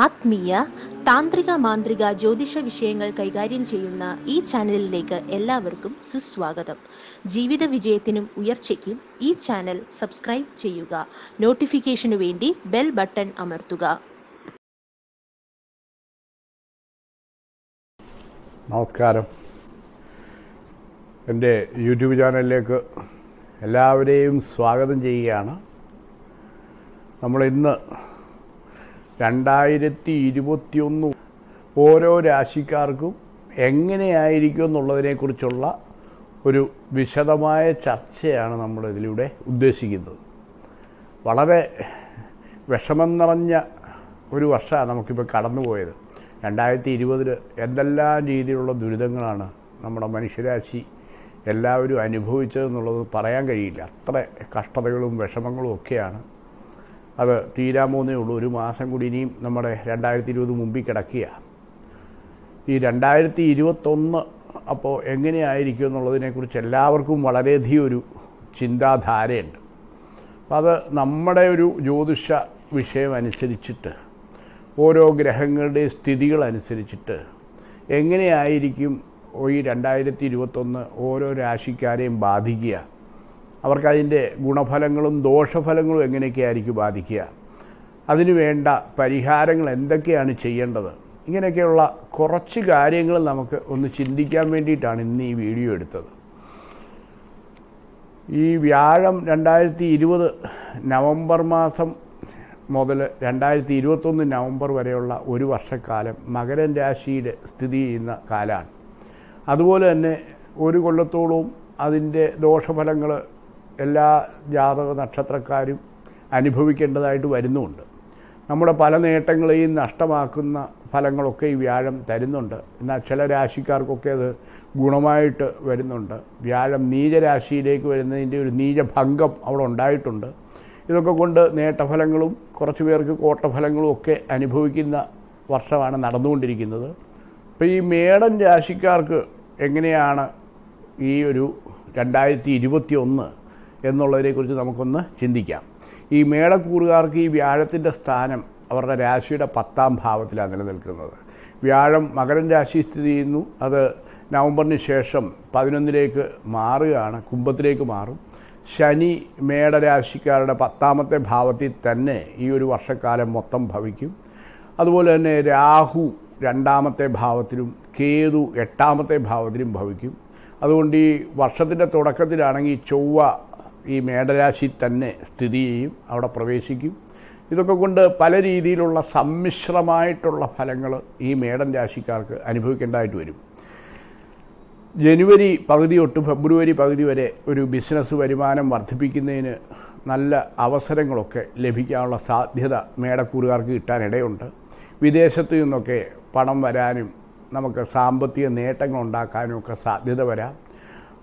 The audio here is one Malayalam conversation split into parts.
ആത്മീയ താന്ത്രിക മാന്ത്രിക ജ്യോതിഷ വിഷയങ്ങൾ കൈകാര്യം ചെയ്യുന്ന ഈ ചാനലിലേക്ക് എല്ലാവർക്കും സുസ്വാഗതം. ജീവിത വിജയത്തിനും ഉയർച്ചയ്ക്കും ഈ ചാനൽ സബ്സ്ക്രൈബ് ചെയ്യുക. നോട്ടിഫിക്കേഷനു വേണ്ടി ബെൽ ബട്ടൺ അമർത്തുക. നമസ്കാരം. എൻ്റെ യൂട്യൂബ് ചാനലിലേക്ക് എല്ലാവരെയും സ്വാഗതം ചെയ്യുകയാണ്. നമ്മളിന്ന് 2021 ഓരോ രാശിക്കാർക്കും എങ്ങനെയായിരിക്കും എന്നുള്ളതിനെക്കുറിച്ചുള്ള ഒരു വിശദമായ ചർച്ചയാണ് നമ്മളിതിലൂടെ ഉദ്ദേശിക്കുന്നത്. വളരെ വിഷമം നിറഞ്ഞ ഒരു വർഷമാണ് നമുക്കിപ്പോൾ കടന്നുപോയത്. 2020 എന്തെല്ലാം രീതിയിലുള്ള ദുരിതങ്ങളാണ് നമ്മുടെ മനുഷ്യരാശി എല്ലാവരും അനുഭവിച്ചതെന്നുള്ളത് പറയാൻ കഴിയില്ല. അത്ര കഷ്ടതകളും വിഷമങ്ങളും ഒക്കെയാണ്. അത് തീരാമോന്നേ ഉള്ളൂ. ഒരു മാസം കൂടി ഇനിയും നമ്മുടെ 2020 മുമ്പിൽ കിടക്കുകയാണ്. ഈ 2021 അപ്പോൾ എങ്ങനെയായിരിക്കും എന്നുള്ളതിനെക്കുറിച്ച് എല്ലാവർക്കും വളരെയധികം ഒരു ചിന്താധാരയുണ്ട്. അപ്പം അത് നമ്മുടെ ഒരു ജ്യോതിഷ വിഷയം അനുസരിച്ചിട്ട് ഓരോ ഗ്രഹങ്ങളുടെ സ്ഥിതികളനുസരിച്ചിട്ട് എങ്ങനെയായിരിക്കും ഈ 2021 ഓരോ രാശിക്കാരെയും ബാധിക്കുക, അവർക്കതിൻ്റെ ഗുണഫലങ്ങളും ദോഷഫലങ്ങളും എങ്ങനെയൊക്കെയായിരിക്കും ബാധിക്കുക, അതിനുവേണ്ട പരിഹാരങ്ങൾ എന്തൊക്കെയാണ് ചെയ്യേണ്ടത്, ഇങ്ങനെയൊക്കെയുള്ള കുറച്ച് കാര്യങ്ങൾ നമുക്ക് ഒന്ന് ചിന്തിക്കാൻ വേണ്ടിയിട്ടാണ് ഇന്ന് ഈ വീഡിയോ എടുത്തത്. ഈ വ്യാഴം 2020 നവംബർ മാസം മുതൽ 2021 നവംബർ വരെയുള്ള ഒരു വർഷക്കാലം മകരം രാശിയിൽ സ്ഥിതി ചെയ്യുന്ന കാലമാണ്. അതുപോലെ തന്നെ ഒരു കൊല്ലത്തോളവും അതിൻ്റെ ദോഷഫലങ്ങൾ എല്ലാ ജാതക നക്ഷത്രക്കാരും അനുഭവിക്കേണ്ടതായിട്ട് വരുന്നുണ്ട്. നമ്മുടെ പല നേട്ടങ്ങളെയും നഷ്ടമാക്കുന്ന ഫലങ്ങളൊക്കെ ഈ വ്യാഴം തരുന്നുണ്ട്. എന്നാൽ ചില രാശിക്കാർക്കൊക്കെ അത് ഗുണമായിട്ട് വരുന്നുണ്ട്. വ്യാഴം നീചരാശിയിലേക്ക് വരുന്നതിൻ്റെ ഒരു നീചഭംഗം അവിടെ ഉണ്ടായിട്ടുണ്ട്. ഇതൊക്കെ കൊണ്ട് നേട്ടഫലങ്ങളും കുറച്ച് പേർക്ക് കോട്ടഫലങ്ങളും ഒക്കെ അനുഭവിക്കുന്ന വർഷമാണ് നടന്നുകൊണ്ടിരിക്കുന്നത്. അപ്പോൾ ഈ മേടൻ രാശിക്കാർക്ക് എങ്ങനെയാണ് ഈ ഒരു 2021 എന്നുള്ളതിനെക്കുറിച്ച് നമുക്കൊന്ന് ചിന്തിക്കാം. ഈ മേടക്കൂറുകാർക്ക് ഈ വ്യാഴത്തിൻ്റെ സ്ഥാനം അവരുടെ രാശിയുടെ 10ാം ഭാവത്തിലാണ് നിലനിൽക്കുന്നത്. വ്യാഴം മകരം രാശി സ്ഥിതി ചെയ്യുന്നു. അത് നവംബറിന് ശേഷം 11ലേക്ക് മാറുകയാണ്, കുംഭത്തിലേക്ക് മാറും. ശനി മേടരാശിക്കാരുടെ 10ാമത്തെ ഭാവത്തിൽ തന്നെ ഈ ഒരു വർഷക്കാലം മൊത്തം ഭവിക്കും. അതുപോലെ തന്നെ രാഹു 2ാമത്തെ ഭാവത്തിലും കേതു 8ാമത്തെ ഭാവത്തിലും ഭവിക്കും. അതുകൊണ്ട് ഈ വർഷത്തിൻ്റെ തുടക്കത്തിലാണെങ്കിൽ ചൊവ്വ ഈ മേടരാശി തന്നെ സ്ഥിതി ചെയ്യും, അവിടെ പ്രവേശിക്കും. ഇതൊക്കെ കൊണ്ട് പല രീതിയിലുള്ള സമ്മിശ്രമായിട്ടുള്ള ഫലങ്ങൾ ഈ മേടൻ രാശിക്കാർക്ക് അനുഭവിക്കേണ്ടതായിട്ട് വരും. ജനുവരി പകുതി തൊട്ട് ഫെബ്രുവരി പകുതി വരെ ഒരു ബിസിനസ് വരുമാനം വർദ്ധിപ്പിക്കുന്നതിന് നല്ല അവസരങ്ങളൊക്കെ ലഭിക്കാനുള്ള സാധ്യത മേടക്കൂറുകാർക്ക് കിട്ടാനിടയുണ്ട്. വിദേശത്തു നിന്നൊക്കെ പണം വരാനും നമുക്ക് സാമ്പത്തിക നേട്ടങ്ങളുണ്ടാക്കാനും ഒക്കെ സാധ്യത വരാം.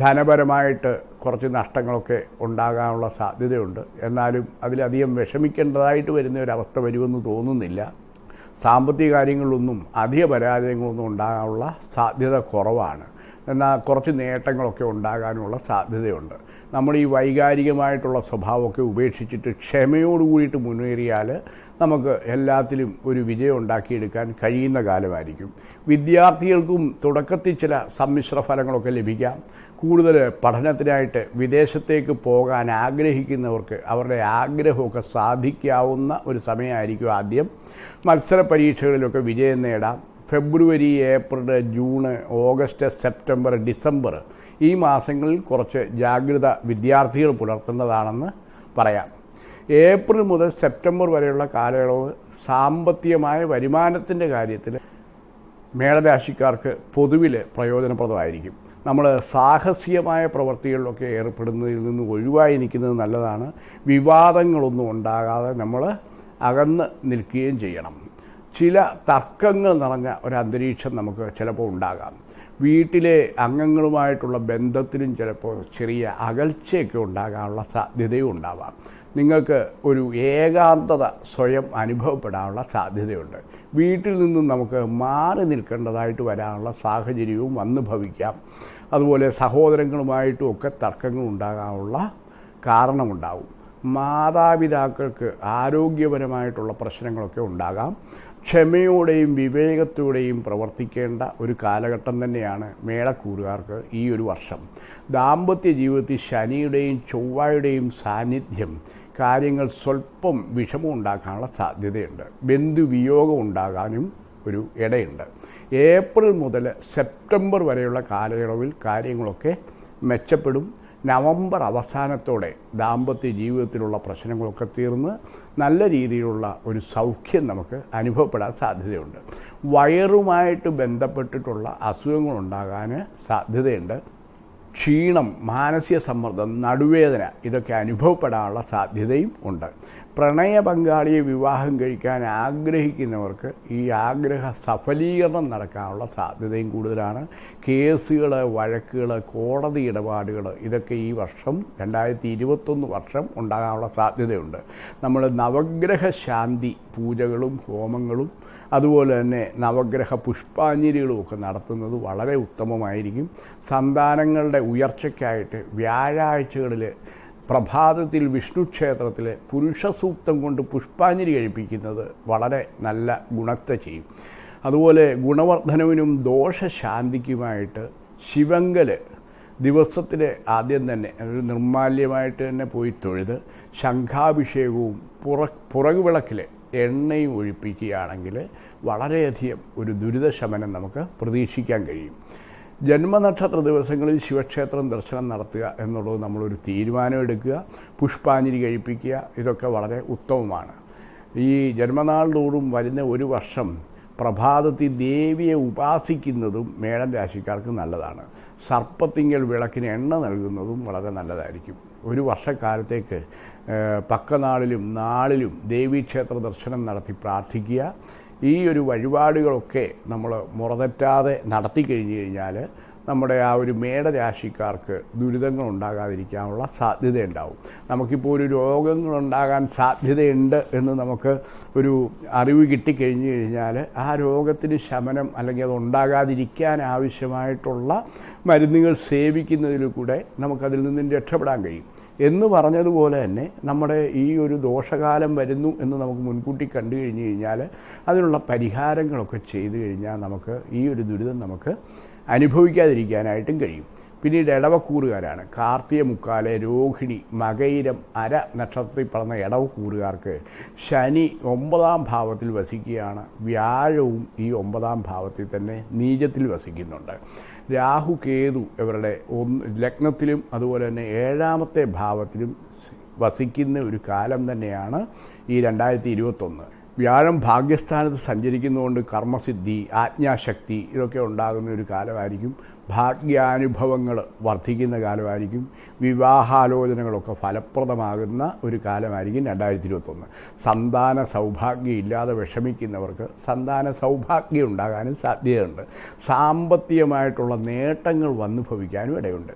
ധനപരമായിട്ട് കുറച്ച് നഷ്ടങ്ങളൊക്കെ ഉണ്ടാകാനുള്ള സാധ്യതയുണ്ട്. എന്നാലും അതിലധികം വിഷമിക്കേണ്ടതായിട്ട് വരുന്ന ഒരവസ്ഥ വരുമെന്ന് തോന്നുന്നില്ല. സാമ്പത്തിക കാര്യങ്ങളിലൊന്നും അധിക പരാജയങ്ങളൊന്നും ഉണ്ടാകാനുള്ള സാധ്യത കുറവാണ്. എന്നാൽ കുറച്ച് നേട്ടങ്ങളൊക്കെ ഉണ്ടാകാനുള്ള സാധ്യതയുണ്ട്. നമ്മൾ ഈ വൈകാരികമായിട്ടുള്ള സ്വഭാവമൊക്കെ ഉപേക്ഷിച്ചിട്ട് ക്ഷമയോട് കൂടിയിട്ട് മുന്നേറിയാൽ നമുക്ക് എല്ലാത്തിലും ഒരു വിജയം ഉണ്ടാക്കിയെടുക്കാൻ കഴിയുന്ന കാലമായിരിക്കും. വിദ്യാർത്ഥികൾക്കും തുടക്കത്തിൽ ചില സമ്മിശ്ര ഫലങ്ങളൊക്കെ ലഭിക്കാം. കൂടുതൽ പഠനത്തിനായിട്ട് വിദേശത്തേക്ക് പോകാൻ ആഗ്രഹിക്കുന്നവർക്ക് അവരുടെ ആഗ്രഹമൊക്കെ സാധിക്കാവുന്ന ഒരു സമയമായിരിക്കും. ആദ്യം മത്സര പരീക്ഷകളിലൊക്കെ വിജയം നേടാം. ഫെബ്രുവരി, April, June, August, September, December ഈ മാസങ്ങളിൽ കുറച്ച് ജാഗ്രത വിദ്യാർത്ഥികൾ പുലർത്തേണ്ടതാണെന്ന് പറയാം. ഏപ്രിൽ മുതൽ സെപ്റ്റംബർ വരെയുള്ള കാലയളവ് സാമ്പത്തികമായ വരുമാനത്തിൻ്റെ കാര്യത്തിൽ മേടരാശിക്കാർക്ക് പൊതുവിൽ പ്രയോജനപ്രദമായിരിക്കും. നമ്മൾ സാഹസികമായ പ്രവൃത്തികളിലൊക്കെ ഏർപ്പെടുന്നതിൽ നിന്ന് ഒഴിവായി നിൽക്കുന്നത് നല്ലതാണ്. വിവാദങ്ങളൊന്നും ഉണ്ടാകാതെ നമ്മൾ അകന്ന് നിൽക്കുകയും ചെയ്യണം. ചില തർക്കങ്ങൾ നിറഞ്ഞ ഒരന്തരീക്ഷം നമുക്ക് ചിലപ്പോൾ ഉണ്ടാകാം. വീട്ടിലെ അംഗങ്ങളുമായിട്ടുള്ള ബന്ധത്തിലും ചിലപ്പോൾ ചെറിയ അകൽച്ചയൊക്കെ ഉണ്ടാകാനുള്ള സാധ്യതയുണ്ടാവാം. നിങ്ങൾക്ക് ഒരു ഏകാന്തത സ്വയം അനുഭവപ്പെടാനുള്ള സാധ്യതയുണ്ട്. വീട്ടിൽ നിന്നും നമുക്ക് മാറി നിൽക്കേണ്ടതായിട്ട് വരാനുള്ള സാഹചര്യവും വന്നു ഭവിക്കാം. അതുപോലെ സഹോദരങ്ങളുമായിട്ടും ഒക്കെ തർക്കങ്ങൾ ഉണ്ടാകാനുള്ള കാരണമുണ്ടാവും. മാതാപിതാക്കൾക്ക് ആരോഗ്യപരമായിട്ടുള്ള പ്രശ്നങ്ങളൊക്കെ ഉണ്ടാകാം. ക്ഷമയോടെയും വിവേകത്തോടെയും പ്രവർത്തിക്കേണ്ട ഒരു കാലഘട്ടം തന്നെയാണ് മേടക്കൂറുകാർക്ക് ഈ ഒരു വർഷം. ദാമ്പത്യ ജീവിതത്തിൽ ശനിയുടെയും ചൊവ്വയുടെയും സാന്നിധ്യം കാര്യങ്ങൾ സ്വല്പം വിഷമമുണ്ടാക്കാനുള്ള സാധ്യതയുണ്ട്. ബന്ധുവിയോഗം ഉണ്ടാകാനും ഒരു ഇടയുണ്ട്. ഏപ്രിൽ മുതൽ സെപ്റ്റംബർ വരെയുള്ള കാലയളവിൽ കാര്യങ്ങളൊക്കെ മെച്ചപ്പെടും. നവംബർ അവസാനത്തോടെ ദാമ്പത്യ ജീവിതത്തിലുള്ള പ്രശ്നങ്ങളൊക്കെ തീർന്ന് നല്ല രീതിയിലുള്ള ഒരു സൗഖ്യം നമുക്ക് അനുഭവപ്പെടാൻ സാധ്യതയുണ്ട്. വയറുമായിട്ട് ബന്ധപ്പെട്ടിട്ടുള്ള അസുഖങ്ങളുണ്ടാകാൻ സാധ്യതയുണ്ട്. ക്ഷീണം, മാനസിക സമ്മർദ്ദം, നടുവേദന ഇതൊക്കെ അനുഭവപ്പെടാനുള്ള സാധ്യതയും ഉണ്ട്. പ്രണയ പങ്കാളിയെ വിവാഹം കഴിക്കാൻ ആഗ്രഹിക്കുന്നവർക്ക് ഈ ആഗ്രഹ സഫലീകരണം നടക്കാനുള്ള സാധ്യതയും കൂടുതലാണ്. കേസുകൾ, വഴക്കുകൾ, കോടതി ഇടപാടുകൾ ഇതൊക്കെ ഈ വർഷം 2021 വർഷം ഉണ്ടാകാനുള്ള സാധ്യതയുണ്ട്. നമ്മൾ നവഗ്രഹ ശാന്തി പൂജകളും ഹോമങ്ങളും അതുപോലെ തന്നെ നവഗ്രഹ പുഷ്പാഞ്ജലികളും ഒക്കെ നടത്തുന്നത് വളരെ ഉത്തമമായിരിക്കും. സന്താനങ്ങളുടെ ഉയർച്ചയ്ക്കായിട്ട് വ്യാഴാഴ്ചകളിൽ പ്രഭാതത്തിൽ വിഷ്ണു ക്ഷേത്രത്തിലെ പുരുഷസൂക്തം കൊണ്ട് പുഷ്പാഞ്ജലി കഴിപ്പിക്കുന്നത് വളരെ നല്ല ഗുണത്തെ ചെയ്യും. അതുപോലെ ഗുണവർദ്ധനവിനും ദോഷശാന്തിക്കുമായിട്ട് ശിവങ്കൽ ദിവസത്തിലെ ആദ്യം തന്നെ ഒരു നിർമ്മാല്യമായിട്ട് തന്നെ പോയി തൊഴുത് ശംഖാഭിഷേകവും പുറകുവിളക്കിൽ എണ്ണയും ഒഴിപ്പിക്കുകയാണെങ്കിൽ വളരെയധികം ഒരു ദുരിതശമനം നമുക്ക് പ്രതീക്ഷിക്കാൻ കഴിയും. ജന്മനക്ഷത്ര ദിവസങ്ങളിൽ ശിവക്ഷേത്രം ദർശനം നടത്തുക എന്നുള്ളത് നമ്മളൊരു തീരുമാനമെടുക്കുക. പുഷ്പാഞ്ജലി കഴിപ്പിക്കുക ഇതൊക്കെ വളരെ ഉത്തമമാണ്. ഈ ജന്മനാൾ തോറും വരുന്ന ഒരു വർഷം പ്രഭാതത്തിൽ ദേവിയെ ഉപാസിക്കുന്നതും മേടം രാശിക്കാർക്ക് നല്ലതാണ്. സർപ്പത്തിങ്കൽ വിളക്കിന് എണ്ണ നൽകുന്നതും വളരെ നല്ലതായിരിക്കും. ഒരു വർഷക്കാലത്തേക്ക് പക്കനാളിലും നാളിലും ദേവീക്ഷേത്ര ദർശനം നടത്തി പ്രാർത്ഥിക്കുക. ഈ ഒരു വഴിപാടുകളൊക്കെ നമ്മൾ മുറതെറ്റാതെ നടത്തി കഴിഞ്ഞു കഴിഞ്ഞാൽ നമ്മുടെ ആ ഒരു മേടരാശിക്കാർക്ക് ദുരിതങ്ങൾ ഉണ്ടാകാതിരിക്കാനുള്ള സാധ്യതയുണ്ടാവും. നമുക്കിപ്പോൾ ഒരു രോഗങ്ങളുണ്ടാകാൻ സാധ്യതയുണ്ട് എന്ന് നമുക്ക് ഒരു അറിവ് കിട്ടിക്കഴിഞ്ഞു കഴിഞ്ഞാൽ ആ രോഗത്തിന് ശമനം അല്ലെങ്കിൽ അത് ഉണ്ടാകാതിരിക്കാൻ ആവശ്യമായിട്ടുള്ള മരുന്നുകൾ സേവിക്കുന്നതിലൂടെ നമുക്കതിൽ നിന്നും രക്ഷപ്പെടാൻ കഴിയും എന്ന് പറഞ്ഞതുപോലെ തന്നെ നമ്മുടെ ഈ ഒരു ദോഷകാലം വരുന്നു എന്ന് നമുക്ക് മുൻകൂട്ടി കണ്ടു കഴിഞ്ഞു കഴിഞ്ഞാൽ അതിനുള്ള പരിഹാരങ്ങളൊക്കെ ചെയ്തു കഴിഞ്ഞാൽ നമുക്ക് ഈ ഒരു ദുരിതം നമുക്ക് അനുഭവിക്കാതിരിക്കാനായിട്ടും കഴിയും. പിന്നീട് ഇടവക്കൂറുകാരാണ്. കാർത്തിക മുക്കാലെ, രോഹിണി, മകയിരം, അര നക്ഷത്രത്തിൽ പറഞ്ഞ ഇടവക്കൂറുകാർക്ക് ശനി 9ാം ഭാവത്തിൽ വസിക്കുകയാണ്. വ്യാഴവും ഈ 9ാം ഭാവത്തിൽ തന്നെ നീചത്തിൽ വസിക്കുന്നുണ്ട്. രാഹു, കേതു ഇവരുടെ ലഗ്നത്തിലും അതുപോലെ തന്നെ 7ാമത്തെ ഭാവത്തിലും വസിക്കുന്ന ഒരു കാലം തന്നെയാണ് ഈ 2021. വ്യാഴം ഭാഗ്യസ്ഥാനത്ത് സഞ്ചരിക്കുന്നതുകൊണ്ട് കർമ്മസിദ്ധി, ആജ്ഞാശക്തി ഇതൊക്കെ ഉണ്ടാകുന്ന ഒരു കാലമായിരിക്കും. ഭാഗ്യാനുഭവങ്ങൾ വർദ്ധിക്കുന്ന കാലമായിരിക്കും. വിവാഹാലോചനകളൊക്കെ ഫലപ്രദമാകുന്ന ഒരു കാലമായിരിക്കും 2021. സന്താന സൗഭാഗ്യം ഇല്ലാതെ വിഷമിക്കുന്നവർക്ക് സന്താന സൗഭാഗ്യം ഉണ്ടാകാനും സാധ്യതയുണ്ട്. സാമ്പത്തികമായിട്ടുള്ള നേട്ടങ്ങൾ വന്നു ഭവിക്കാനും ഇടയുണ്ട്.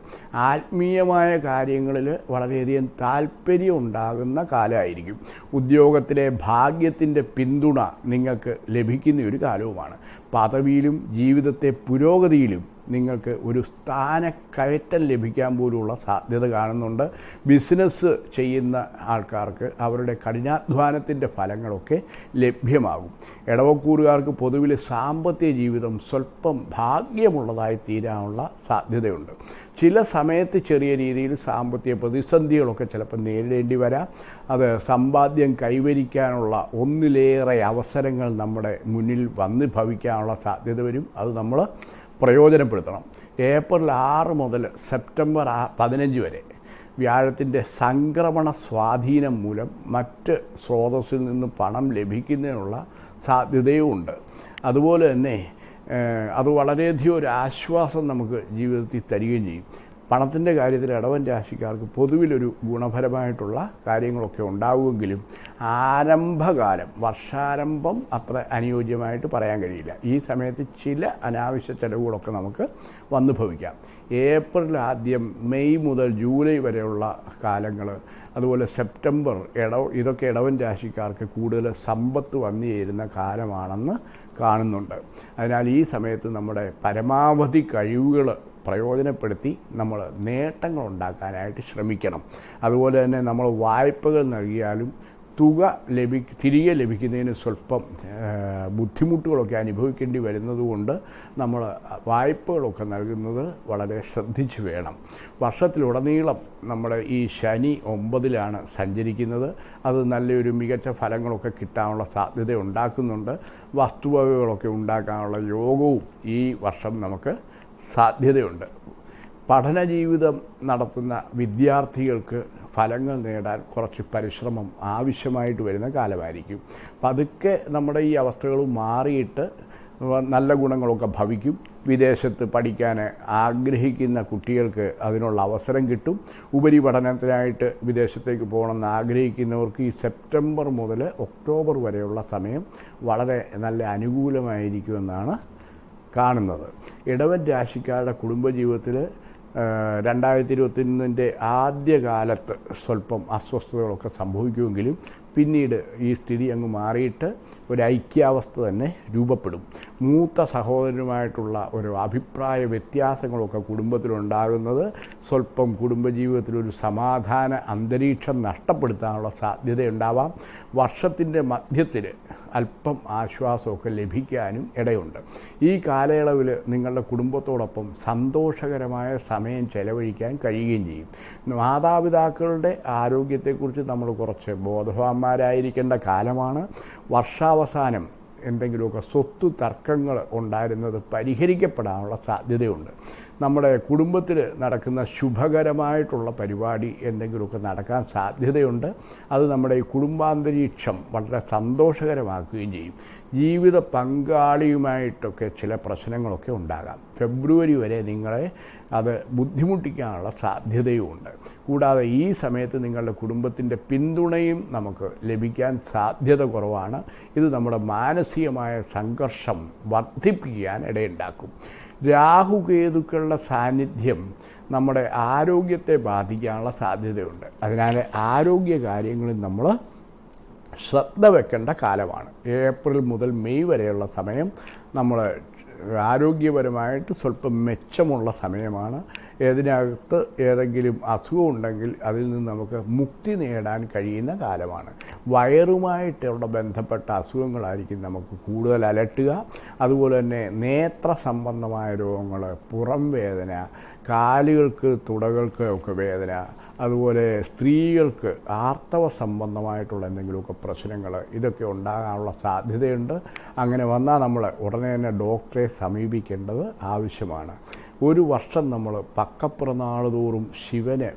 ആത്മീയമായ കാര്യങ്ങളിൽ വളരെയധികം താല്പര്യം ഉണ്ടാകുന്ന കാലമായിരിക്കും. ഉദ്യോഗത്തിലെ ഭാഗ്യത്തിൻ്റെ പിന്തുണ നിങ്ങൾക്ക് ലഭിക്കുന്ന ഒരു കാലവുമാണ്. പദവിയിലും ജീവിതത്തെ പുരോഗതിയിലും നിങ്ങൾക്ക് ഒരു സ്ഥാനക്കയറ്റം ലഭിക്കാൻ പോലുള്ള സാധ്യത കാണുന്നുണ്ട്. ബിസിനസ് ചെയ്യുന്ന ആൾക്കാർക്ക് അവരുടെ കഠിനാധ്വാനത്തിൻ്റെ ഫലങ്ങളൊക്കെ ലഭ്യമാകും. ഇടവക്കൂറുകാർക്ക് പൊതുവിൽ സാമ്പത്തിക ജീവിതം സ്വല്പം ഭാഗ്യമുള്ളതായി തീരാനുള്ള സാധ്യതയുണ്ട്. ചില സമയത്ത് ചെറിയ രീതിയിൽ സാമ്പത്തിക പ്രതിസന്ധികളൊക്കെ ചിലപ്പോൾ നേരിടേണ്ടി വരാം. അത് സമ്പാദ്യം കൈവരിക്കാനുള്ള ഒന്നിലേറെ അവസരങ്ങൾ നമ്മുടെ മുന്നിൽ വന്ന് ഭവിക്കാനുള്ള സാധ്യത വരും. അത് നമ്മൾ പ്രയോജനപ്പെടുത്തണം. ഏപ്രിൽ 6 മുതൽ സെപ്റ്റംബർ 15 വരെ വ്യാഴത്തിൻ്റെ സംക്രമണ സ്വാധീനം മൂലം മറ്റ് സ്രോതസ്സിൽ നിന്ന് പണം ലഭിക്കുന്നതിനുള്ള സാധ്യതയും ഉണ്ട്. അതുപോലെ തന്നെ അത് വളരെയധികം ഒരു ആശ്വാസം നമുക്ക് ജീവിതത്തിൽ തരികയും ചെയ്യും. പണത്തിൻ്റെ കാര്യത്തിൽ ഇടവൻ രാശിക്കാർക്ക് പൊതുവിലൊരു ഗുണപരമായിട്ടുള്ള കാര്യങ്ങളൊക്കെ ഉണ്ടാവുമെങ്കിലും ആരംഭകാലം വർഷാരംഭം അത്ര അനുയോജ്യമായിട്ട് പറയാൻ കഴിയില്ല. ഈ സമയത്ത് ചില അനാവശ്യ ചെലവുകളൊക്കെ നമുക്ക് വന്നു ഭവിക്കാം. ഏപ്രിൽ ആദ്യം മെയ് മുതൽ ജൂലൈ വരെയുള്ള കാലങ്ങൾ, അതുപോലെ സെപ്റ്റംബർ ഇതൊക്കെ ഇടവൻ രാശിക്കാർക്ക് കൂടുതൽ സമ്പത്ത് വന്നു ചേരുന്ന കാലമാണെന്ന് കാണുന്നുണ്ട്. അതിനാൽ ഈ സമയത്ത് നമ്മുടെ പരമാവധി കഴിവുകൾ പ്രയോജനപ്പെടുത്തി നമ്മൾ നേട്ടങ്ങൾ ഉണ്ടാക്കാനായിട്ട് ശ്രമിക്കണം. അതുപോലെ തന്നെ നമ്മൾ വായ്പകൾ നൽകിയാലും തുക തിരികെ ലഭിക്കുന്നതിന് സ്വല്പം ബുദ്ധിമുട്ടുകളൊക്കെ അനുഭവിക്കേണ്ടി വരുന്നതുകൊണ്ട് നമ്മൾ വായ്പകളൊക്കെ നൽകുന്നത് വളരെ ശ്രദ്ധിച്ചു വേണം. വർഷത്തിലുടനീളം നമ്മുടെ ഈ ശനി 9-ലാണ് സഞ്ചരിക്കുന്നത്. അത് നല്ലൊരു മികച്ച ഫലങ്ങളൊക്കെ കിട്ടാനുള്ള സാധ്യത ഉണ്ടാക്കുന്നുണ്ട്. വസ്തുവകകളൊക്കെ ഉണ്ടാക്കാനുള്ള യോഗവും ഈ വർഷം നമുക്ക് സാധ്യതയുണ്ട്. പഠനജീവിതം നടത്തുന്ന വിദ്യാർത്ഥികൾക്ക് ഫലങ്ങൾ നേടാൻ കുറച്ച് പരിശ്രമം ആവശ്യമായിട്ട് വരുന്ന കാലമായിരിക്കും. പതുക്കെ നമ്മുടെ ഈ അവസ്ഥകൾ മാറിയിട്ട് നല്ല ഗുണങ്ങളൊക്കെ ഭവിക്കും. വിദേശത്ത് പഠിക്കാൻ ആഗ്രഹിക്കുന്ന കുട്ടികൾക്ക് അതിനുള്ള അവസരം കിട്ടും. ഉപരിപഠനത്തിനായിട്ട് വിദേശത്തേക്ക് പോകണമെന്ന് ആഗ്രഹിക്കുന്നവർക്ക് ഈ സെപ്റ്റംബർ മുതൽ ഒക്ടോബർ വരെയുള്ള സമയം വളരെ നല്ല അനുകൂലമായിരിക്കുമെന്നാണ് കാണുന്നത്. ഇടവൻ രാശിക്കാരുടെ കുടുംബജീവിതത്തിൽ 2021-ൻ്റെ ആദ്യകാലത്ത് സ്വല്പം അസ്വസ്ഥതകളൊക്കെ സംഭവിക്കുമെങ്കിലും പിന്നീട് ഈ സ്ഥിതി അങ്ങ് മാറിയിട്ട് ഒരു ഐക്യാവസ്ഥ തന്നെ രൂപപ്പെടും. മൂത്ത സഹോദരനുമായിട്ടുള്ള ഒരു അഭിപ്രായ വ്യത്യാസങ്ങളൊക്കെ കുടുംബത്തിലുണ്ടാകുന്നത് സ്വല്പം കുടുംബജീവിതത്തിലൊരു സമാധാന അന്തരീക്ഷം നഷ്ടപ്പെടുത്താനുള്ള സാധ്യതയുണ്ടാവാം. വർഷത്തിൻ്റെ മധ്യത്തിൽ അല്പം ആശ്വാസമൊക്കെ ലഭിക്കാനും ഇടയുണ്ട്. ഈ കാലയളവിൽ നിങ്ങളുടെ കുടുംബത്തോടൊപ്പം സന്തോഷകരമായ സമയം ചെലവഴിക്കാൻ കഴിയുകയും ചെയ്യും. മാതാപിതാക്കളുടെ ആരോഗ്യത്തെക്കുറിച്ച് നമ്മൾ കുറച്ച് ബോധവാന്മാരായിരിക്കേണ്ട കാലമാണ്. വർഷാവസാനം എന്തെങ്കിലുമൊക്കെ സ്വത്ത് തർക്കങ്ങൾ ഉണ്ടായിരുന്നത് പരിഹരിക്കപ്പെടാനുള്ള സാധ്യതയുണ്ട്. നമ്മുടെ കുടുംബത്തിൽ നടക്കുന്ന ശുഭകരമായിട്ടുള്ള പരിപാടി എന്തെങ്കിലുമൊക്കെ നടക്കാൻ സാധ്യതയുണ്ട്. അത് നമ്മുടെ ഈ കുടുംബാന്തരീക്ഷം വളരെ സന്തോഷകരമാക്കുകയും ചെയ്യും. ജീവിത പങ്കാളിയുമായിട്ടൊക്കെ ചില പ്രശ്നങ്ങളൊക്കെ ഉണ്ടാകാം. ഫെബ്രുവരി വരെ നിങ്ങളെ അത് ബുദ്ധിമുട്ടിക്കാനുള്ള സാധ്യതയുമുണ്ട്. കൂടാതെ ഈ സമയത്ത് നിങ്ങളുടെ കുടുംബത്തിൻ്റെ പിന്തുണയും നമുക്ക് ലഭിക്കാൻ സാധ്യത കുറവാണ്. ഇത് നമ്മുടെ മാനസികമായ സംഘർഷം വർദ്ധിപ്പിക്കാൻ ഇടയുണ്ടാക്കും. രാഹുകേതുക്കളുടെ സാന്നിധ്യം നമ്മുടെ ആരോഗ്യത്തെ ബാധിക്കാനുള്ള സാധ്യതയുണ്ട്. അതിനാൽ ആരോഗ്യകാര്യങ്ങളിൽ നമ്മൾ ശ്രദ്ധ വെക്കേണ്ട കാലമാണ്. ഏപ്രിൽ മുതൽ മെയ് വരെയുള്ള സമയം നമ്മൾ ആരോഗ്യപരമായിട്ട് സ്വല്പം മെച്ചമുള്ള സമയമാണ്. ഏതിനകത്ത് ഏതെങ്കിലും അസുഖമുണ്ടെങ്കിൽ അതിൽ നിന്ന് നമുക്ക് മുക്തി നേടാൻ കഴിയുന്ന കാലമാണ്. വയറുമായിട്ടുള്ള ബന്ധപ്പെട്ട അസുഖങ്ങളായിരിക്കും നമുക്ക് കൂടുതൽ അലട്ടുക. അതുപോലെ തന്നെ നേത്ര സംബന്ധമായ രോഗങ്ങൾ, പുറം വേദന, കാലുകൾക്ക് തുടകൾക്ക് ഒക്കെ വേദന, അതുപോലെ സ്ത്രീകൾക്ക് ആർത്തവ സംബന്ധമായിട്ടുള്ള എന്തെങ്കിലുമൊക്കെ പ്രശ്നങ്ങൾ ഇതൊക്കെ ഉണ്ടാകാനുള്ള സാധ്യതയുണ്ട്. അങ്ങനെ വന്നാൽ നമ്മൾ ഉടനെ തന്നെ ഡോക്ടറെ സമീപിക്കേണ്ടത് ആവശ്യമാണ്. ഒരു വർഷം നമ്മൾ പക്കപ്പിറന്നാൾ തോറും ശിവന്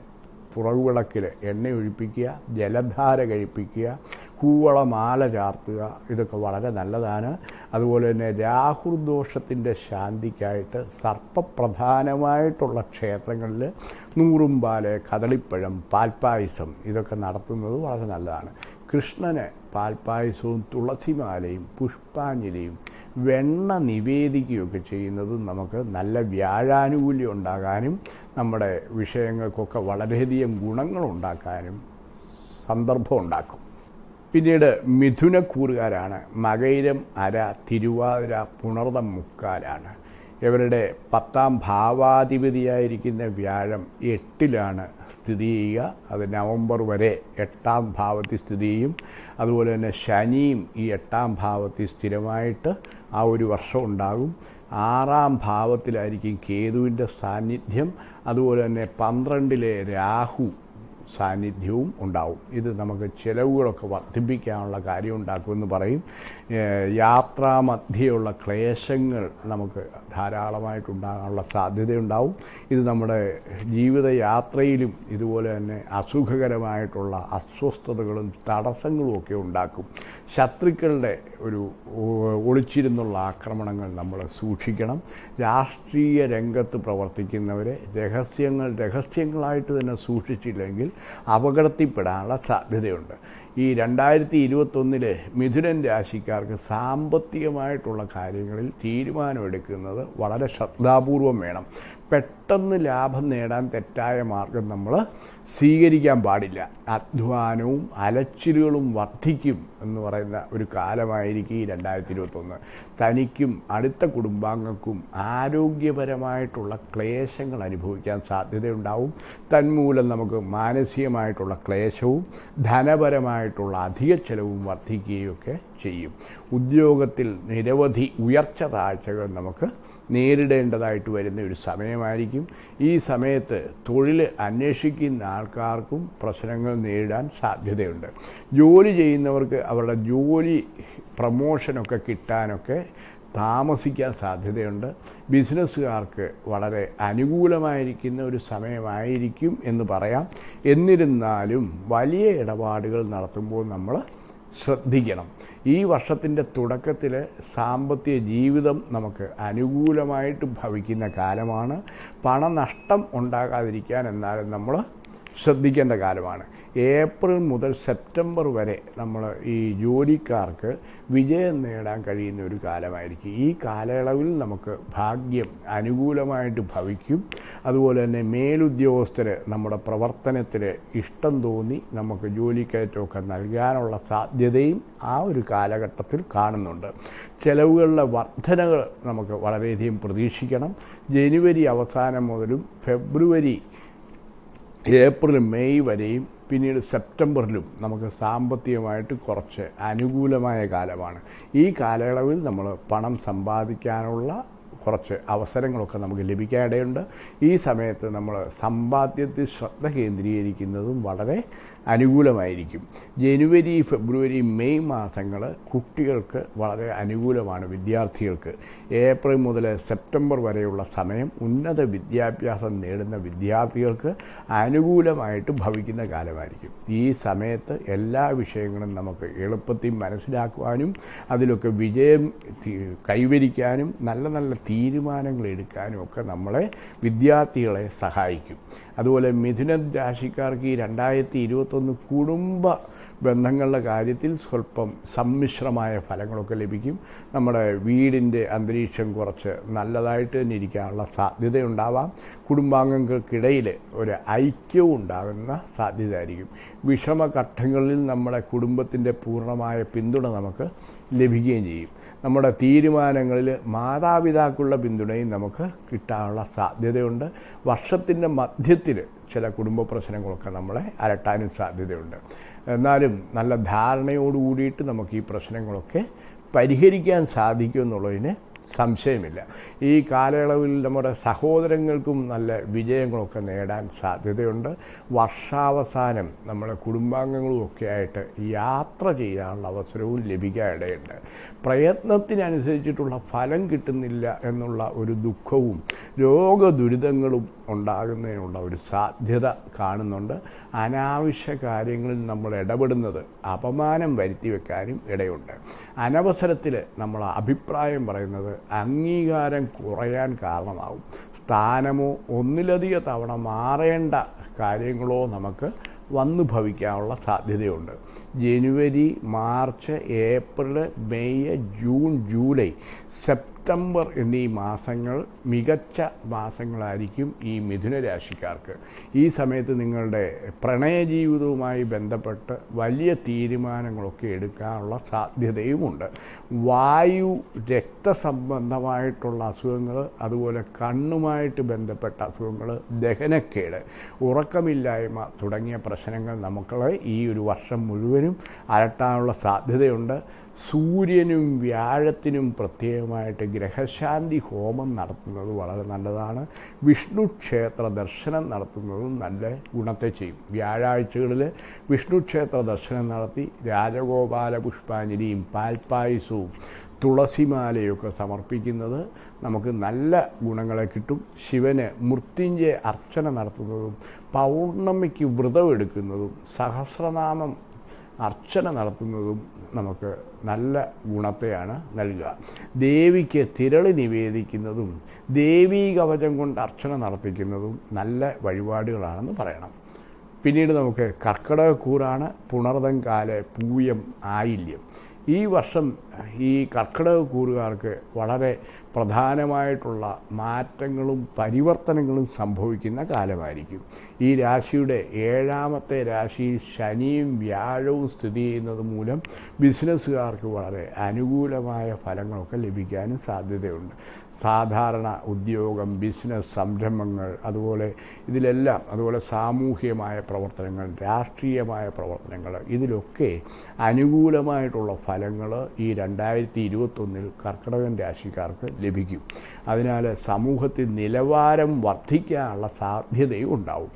പുറകുവിളക്കിൽ എണ്ണ ഒഴിപ്പിക്കുക, ജലധാര കഴിപ്പിക്കുക, കൂവളമാല ചാർത്തുക, ഇതൊക്കെ വളരെ നല്ലതാണ്. അതുപോലെ തന്നെ രാഹുദോഷത്തിൻ്റെ ശാന്തിക്കായിട്ട് സർപ്പപ്രധാനമായിട്ടുള്ള ക്ഷേത്രങ്ങളിൽ 100 പാല്, കദളിപ്പഴം, പാൽപ്പായസം ഇതൊക്കെ നടത്തുന്നത് വളരെ നല്ലതാണ്. കൃഷ്ണന് പാൽപ്പായസവും തുളസിമാലയും പുഷ്പാഞ്ജലിയും വെണ്ണ നിവേദിക്കുകയൊക്കെ ചെയ്യുന്നത് നമുക്ക് നല്ല വ്യാഴാനുകൂല്യം ഉണ്ടാകാനും നമ്മുടെ വിഷയങ്ങൾക്കൊക്കെ വളരെയധികം ഗുണങ്ങളുണ്ടാക്കാനും സന്ദർഭമുണ്ടാക്കും. പിന്നീട് മിഥുനക്കൂറുകാരാണ് മകയിരം, അര, തിരുവാതിര, പുണർതം മുക്കാലാണ്. ഇവരുടെ 10-ാം ഭാവാധിപതിയായിരിക്കുന്ന വ്യാഴം 8-ലാണ് സ്ഥിതി ചെയ്യുക. അത് നവംബർ വരെ 8-ാം ഭാവത്തിൽ സ്ഥിതി ചെയ്യും. അതുപോലെ തന്നെ ശനിയും ഈ 8-ാം ഭാവത്തിൽ സ്ഥിരമായിട്ട് ആ ഒരു വർഷം ഉണ്ടാകും. 6-ാം ഭാവത്തിലായിരിക്കും കേതുവിൻ്റെ സാന്നിധ്യം. അതുപോലെ തന്നെ 12-ലെ രാഹു സാന്നിധ്യവും ഉണ്ടാവും. ഇത് നമുക്ക് ചിലവുകളൊക്കെ വർദ്ധിപ്പിക്കാനുള്ള കാര്യം ഉണ്ടാക്കുമെന്ന് പറയും. യാത്രാമധ്യയുള്ള ക്ലേശങ്ങൾ നമുക്ക് ധാരാളമായിട്ടുണ്ടാകാനുള്ള സാധ്യതയുണ്ടാവും. ഇത് നമ്മുടെ ജീവിതയാത്രയിലും ഇതുപോലെ തന്നെ അസുഖകരമായിട്ടുള്ള അസ്വസ്ഥതകളും തടസ്സങ്ങളും ഒക്കെ ഉണ്ടാക്കും. ശത്രുക്കളുടെ ഒരു ഒളിച്ചിരുന്നുള്ള ആക്രമണങ്ങൾ നമ്മൾ സൂക്ഷിക്കണം. രാഷ്ട്രീയ രംഗത്ത് പ്രവർത്തിക്കുന്നവരെ രഹസ്യങ്ങളായിട്ട് തന്നെ സൂക്ഷിച്ചില്ലെങ്കിൽ അപകടത്തിൽപ്പെടാനുള്ള സാധ്യതയുണ്ട്. ഈ 2021 മിഥുനൻ രാശിക്കാർക്ക് സാമ്പത്തികമായിട്ടുള്ള കാര്യങ്ങളിൽ തീരുമാനമെടുക്കുന്നത് വളരെ ശ്രദ്ധാപൂർവം വേണം. പെട്ടെന്ന് ലാഭം നേടാൻ തെറ്റായ മാർഗം നമ്മൾ സ്വീകരിക്കാൻ പാടില്ല. അധ്വാനവും അലച്ചിലുകളും വർദ്ധിക്കും എന്ന് പറയുന്ന ഒരു കാലമായിരിക്കും ഈ 2021. തനിക്കും അടുത്ത കുടുംബാംഗങ്ങൾക്കും ആരോഗ്യപരമായിട്ടുള്ള ക്ലേശങ്ങൾ അനുഭവിക്കാൻ സാധ്യതയുണ്ടാവും. തന്മൂലം നമുക്ക് മാനസികമായിട്ടുള്ള ക്ലേശവും ധനപരമായിട്ടുള്ള അധിക ചെലവും വർദ്ധിക്കുകയൊക്കെ ചെയ്യും. ഉദ്യോഗത്തിൽ നിരവധി ഉയർച്ച താഴ്ചകൾ നമുക്ക് നേരിടേണ്ടതായിട്ട് വരുന്ന ഒരു സമയമായിരിക്കും. ഈ സമയത്ത് തൊഴിൽ അന്വേഷിക്കുന്ന ആൾക്കാർക്കും പ്രശ്നങ്ങൾ നേരിടാൻ സാധ്യതയുണ്ട്. ജോലി ചെയ്യുന്നവർക്ക് അവരുടെ ജോലി പ്രമോഷനൊക്കെ കിട്ടാനൊക്കെ താമസിക്കാൻ സാധ്യതയുണ്ട്. ബിസിനസ്സുകാർക്ക് വളരെ അനുകൂലമായിരിക്കുന്ന ഒരു സമയമായിരിക്കും എന്ന് പറയാം. എന്നിരുന്നാലും വലിയ ഇടപാടുകൾ നടത്തുമ്പോൾ നമ്മൾ ശ്രദ്ധിക്കണം. ഈ വർഷത്തിൻ്റെ തുടക്കത്തിൽ സാമ്പത്തിക ജീവിതം നമുക്ക് അനുകൂലമായിട്ട് ഭവിക്കുന്ന കാലമാണ്. പണനഷ്ടം ഉണ്ടാകാതിരിക്കാൻ എന്നാലും നമ്മൾ ശ്രദ്ധിക്കേണ്ട കാലമാണ്. ഏപ്രിൽ മുതൽ സെപ്റ്റംബർ വരെ നമ്മൾ ഈ ജോലിക്കാർക്ക് വിജയം നേടാൻ കഴിയുന്ന ഒരു കാലമായിരിക്കും. ഈ കാലയളവിൽ നമുക്ക് ഭാഗ്യം അനുകൂലമായിട്ട് ഭവിക്കും. അതുപോലെ തന്നെ മേലുദ്യോഗസ്ഥർ നമ്മുടെ പ്രവർത്തനത്തിൽ ഇഷ്ടം തോന്നി നമുക്ക് ജോലിക്കയറ്റമൊക്കെ നൽകാനുള്ള സാധ്യതയും ആ ഒരു കാലഘട്ടത്തിൽ കാണുന്നുണ്ട്. ചെലവുകളുടെ വർധനകൾ നമുക്ക് വളരെയധികം പ്രതീക്ഷിക്കണം. ജനുവരി അവസാനം മുതലും ഏപ്രിൽ മെയ് വരെയും പിന്നീട് സെപ്റ്റംബറിലും നമുക്ക് സാമ്പത്തികമായിട്ട് കുറച്ച് അനുകൂലമായ കാലമാണ്. ഈ കാലയളവിൽ നമ്മൾ പണം സമ്പാദിക്കാനുള്ള കുറച്ച് അവസരങ്ങളൊക്കെ നമുക്ക് ലഭിക്കാനിടയുണ്ട്. ഈ സമയത്ത് നമ്മൾ സമ്പാദ്യത്തിൽ ശ്രദ്ധ കേന്ദ്രീകരിക്കുന്നതും വളരെ അനുകൂലമായിരിക്കും. ജനുവരി ഫെബ്രുവരി മെയ് മാസങ്ങൾ കുട്ടികൾക്ക് വളരെ അനുകൂലമാണ്. വിദ്യാർത്ഥികൾക്ക് ഏപ്രിൽ മുതൽ സെപ്റ്റംബർ വരെയുള്ള സമയം ഉന്നത വിദ്യാഭ്യാസം നേടുന്ന വിദ്യാർത്ഥികൾക്ക് അനുകൂലമായിട്ട് ഭവിക്കുന്ന കാലമായിരിക്കും. ഈ സമയത്ത് എല്ലാ വിഷയങ്ങളും നമുക്ക് എളുപ്പത്തിൽ മനസ്സിലാക്കുവാനും അതിലൊക്കെ വിജയം കൈവരിക്കാനും നല്ല നല്ല തീരുമാനങ്ങൾ എടുക്കാനും ഒക്കെ നമ്മളെ വിദ്യാർത്ഥികളെ സഹായിക്കും. അതുപോലെ മിഥുനം രാശിക്കാർക്ക് ഈ 2021 കുടുംബ ബന്ധങ്ങളുടെ കാര്യത്തിൽ സ്വല്പം സമ്മിശ്രമായ ഫലങ്ങളൊക്കെ ലഭിക്കും. നമ്മുടെ വീടിൻ്റെ അന്തരീക്ഷം കുറച്ച് നല്ലതായിട്ട് തന്നെ ഇരിക്കാനുള്ള സാധ്യതയുണ്ടാവാം. കുടുംബാംഗങ്ങൾക്കിടയിൽ ഒരു ഐക്യവും ഉണ്ടാകുന്ന സാധ്യത ആയിരിക്കും. വിഷമഘട്ടങ്ങളിൽ നമ്മുടെ കുടുംബത്തിൻ്റെ പൂർണ്ണമായ പിന്തുണ നമുക്ക് ലഭിക്കുകയും ചെയ്യും. നമ്മുടെ തീരുമാനങ്ങളിൽ മാതാപിതാക്കളുടെ പിന്തുണയും നമുക്ക് കിട്ടാനുള്ള സാധ്യതയുണ്ട്. വർഷത്തിൻ്റെ മധ്യത്തിൽ ചില കുടുംബ പ്രശ്നങ്ങളൊക്കെ നമ്മളെ അലട്ടാനും സാധ്യതയുണ്ട്. എന്നാലും നല്ല ധാരണയോട് കൂടിയിട്ട് നമുക്ക് ഈ പ്രശ്നങ്ങളൊക്കെ പരിഹരിക്കാൻ സാധിക്കുമെന്നുള്ളതിന് സംശയമില്ല. ഈ കാലയളവിൽ നമ്മുടെ സഹോദരങ്ങൾക്കും നല്ല വിജയങ്ങളൊക്കെ നേടാൻ സാധ്യതയുണ്ട്. വർഷാവസാനം നമ്മുടെ കുടുംബാംഗങ്ങളുമൊക്കെ ആയിട്ട് യാത്ര ചെയ്യാനുള്ള അവസരവും ലഭിക്കാനിടയുണ്ട്. പ്രയത്നത്തിനനുസരിച്ചിട്ടുള്ള ഫലം കിട്ടുന്നില്ല എന്നുള്ള ഒരു ദുഃഖവും രോഗദുരിതങ്ങളും ഉണ്ടാകുന്നതിനുള്ള ഒരു സാധ്യത കാണുന്നുണ്ട്. അനാവശ്യ കാര്യങ്ങളിൽ നമ്മൾ ഇടപെടുന്നത് അപമാനം വരുത്തി വെക്കാനും ഇടയുണ്ട്. അനവസരത്തിൽ നമ്മൾ അഭിപ്രായം പറയുന്നത് അംഗീകാരം കുറയാൻ കാരണമാകും. സ്ഥാനമോ ഒന്നിലധികം തവണ മാറേണ്ട കാര്യങ്ങളോ നമുക്ക് വന്നു ഭവിക്കാനുള്ള സാധ്യതയുണ്ട്. ജനുവരി March April May June July September എന്നീ മാസങ്ങൾ മികച്ച മാസങ്ങളായിരിക്കും ഈ മിഥുന രാശിക്കാർക്ക്. ഈ സമയത്ത് നിങ്ങളുടെ പ്രണയജീവിതവുമായി ബന്ധപ്പെട്ട് വലിയ തീരുമാനങ്ങളൊക്കെ എടുക്കാനുള്ള സാധ്യതയുമുണ്ട്. വായു രക്തസംബന്ധമായിട്ടുള്ള അസുഖങ്ങൾ, അതുപോലെ കണ്ണുമായിട്ട് ബന്ധപ്പെട്ട അസുഖങ്ങൾ, ദഹനക്കേട്, ഉറക്കമില്ലായ്മ തുടങ്ങിയ പ്രശ്നങ്ങൾ നമുക്ക് ഈ ഒരു വർഷം മുഴുവനും അലട്ടാനുള്ള സാധ്യതയുണ്ട്. സൂര്യനും വ്യാഴത്തിനും പ്രത്യേകമായിട്ട് ഗ്രഹശാന്തി ഹോമം നടത്തുന്നത് വളരെ നല്ലതാണ്. വിഷ്ണു ക്ഷേത്ര ദർശനം നടത്തുന്നതും നല്ല ഗുണത്തെ ചെയ്യും. വ്യാഴാഴ്ചകളിൽ വിഷ്ണു ക്ഷേത്ര ദർശനം നടത്തി രാജഗോപാല പുഷ്പാഞ്ജലിയും പാൽപ്പായസവും തുളസിമാലയൊക്കെ സമർപ്പിക്കുന്നത് നമുക്ക് നല്ല ഗുണങ്ങളെ കിട്ടും. ശിവനെ മൃത്യുഞ്ജയ അർച്ചന നടത്തുന്നതും പൗർണമിക്ക് വ്രതമെടുക്കുന്നതും സഹസ്രനാമം അർച്ചന നടത്തുന്നതും നമുക്ക് നല്ല ഗുണത്തെയാണ് നൽകുക. ദേവിക്ക് തിരളി നിവേദിക്കുന്നതും ദേവീ കവചം കൊണ്ട് അർച്ചന നടത്തിക്കുന്നതും നല്ല വഴിപാടുകളാണെന്ന് പറയണം. പിന്നീട് നമുക്ക് കർക്കിടകക്കൂറാണ്, പുണർതം കാലെ, പൂയം, ആയില്യം. ഈ വർഷം ഈ കർക്കിടകക്കൂറുകാർക്ക് വളരെ പ്രധാനമായിട്ടുള്ള മാറ്റങ്ങളും പരിവർത്തനങ്ങളും സംഭവിക്കുന്ന കാലമായിരിക്കും. ഈ രാശിയുടെ ഏഴാമത്തെ രാശിയിൽ ശനിയും വ്യാഴവും സ്ഥിതി ചെയ്യുന്നത് മൂലം ബിസിനസ്സുകാർക്ക് വളരെ അനുകൂലമായ ഫലങ്ങളൊക്കെ ലഭിക്കാനും സാധ്യതയുണ്ട്. സാധാരണ ഉദ്യോഗം, ബിസിനസ് സംരംഭങ്ങൾ, അതുപോലെ ഇതിലെല്ലാം, അതുപോലെ സാമൂഹികമായ പ്രവർത്തനങ്ങൾ, രാഷ്ട്രീയമായ പ്രവർത്തനങ്ങൾ, ഇതിലൊക്കെ അനുകൂലമായിട്ടുള്ള ഫലങ്ങൾ ഈ 2021 കർക്കിടകൻ രാശിക്കാർക്ക് ലഭിക്കും. അതിനാൽ സമൂഹത്തിൽ നിലവാരം വർദ്ധിക്കാനുള്ള സാധ്യതയും ഉണ്ടാവും.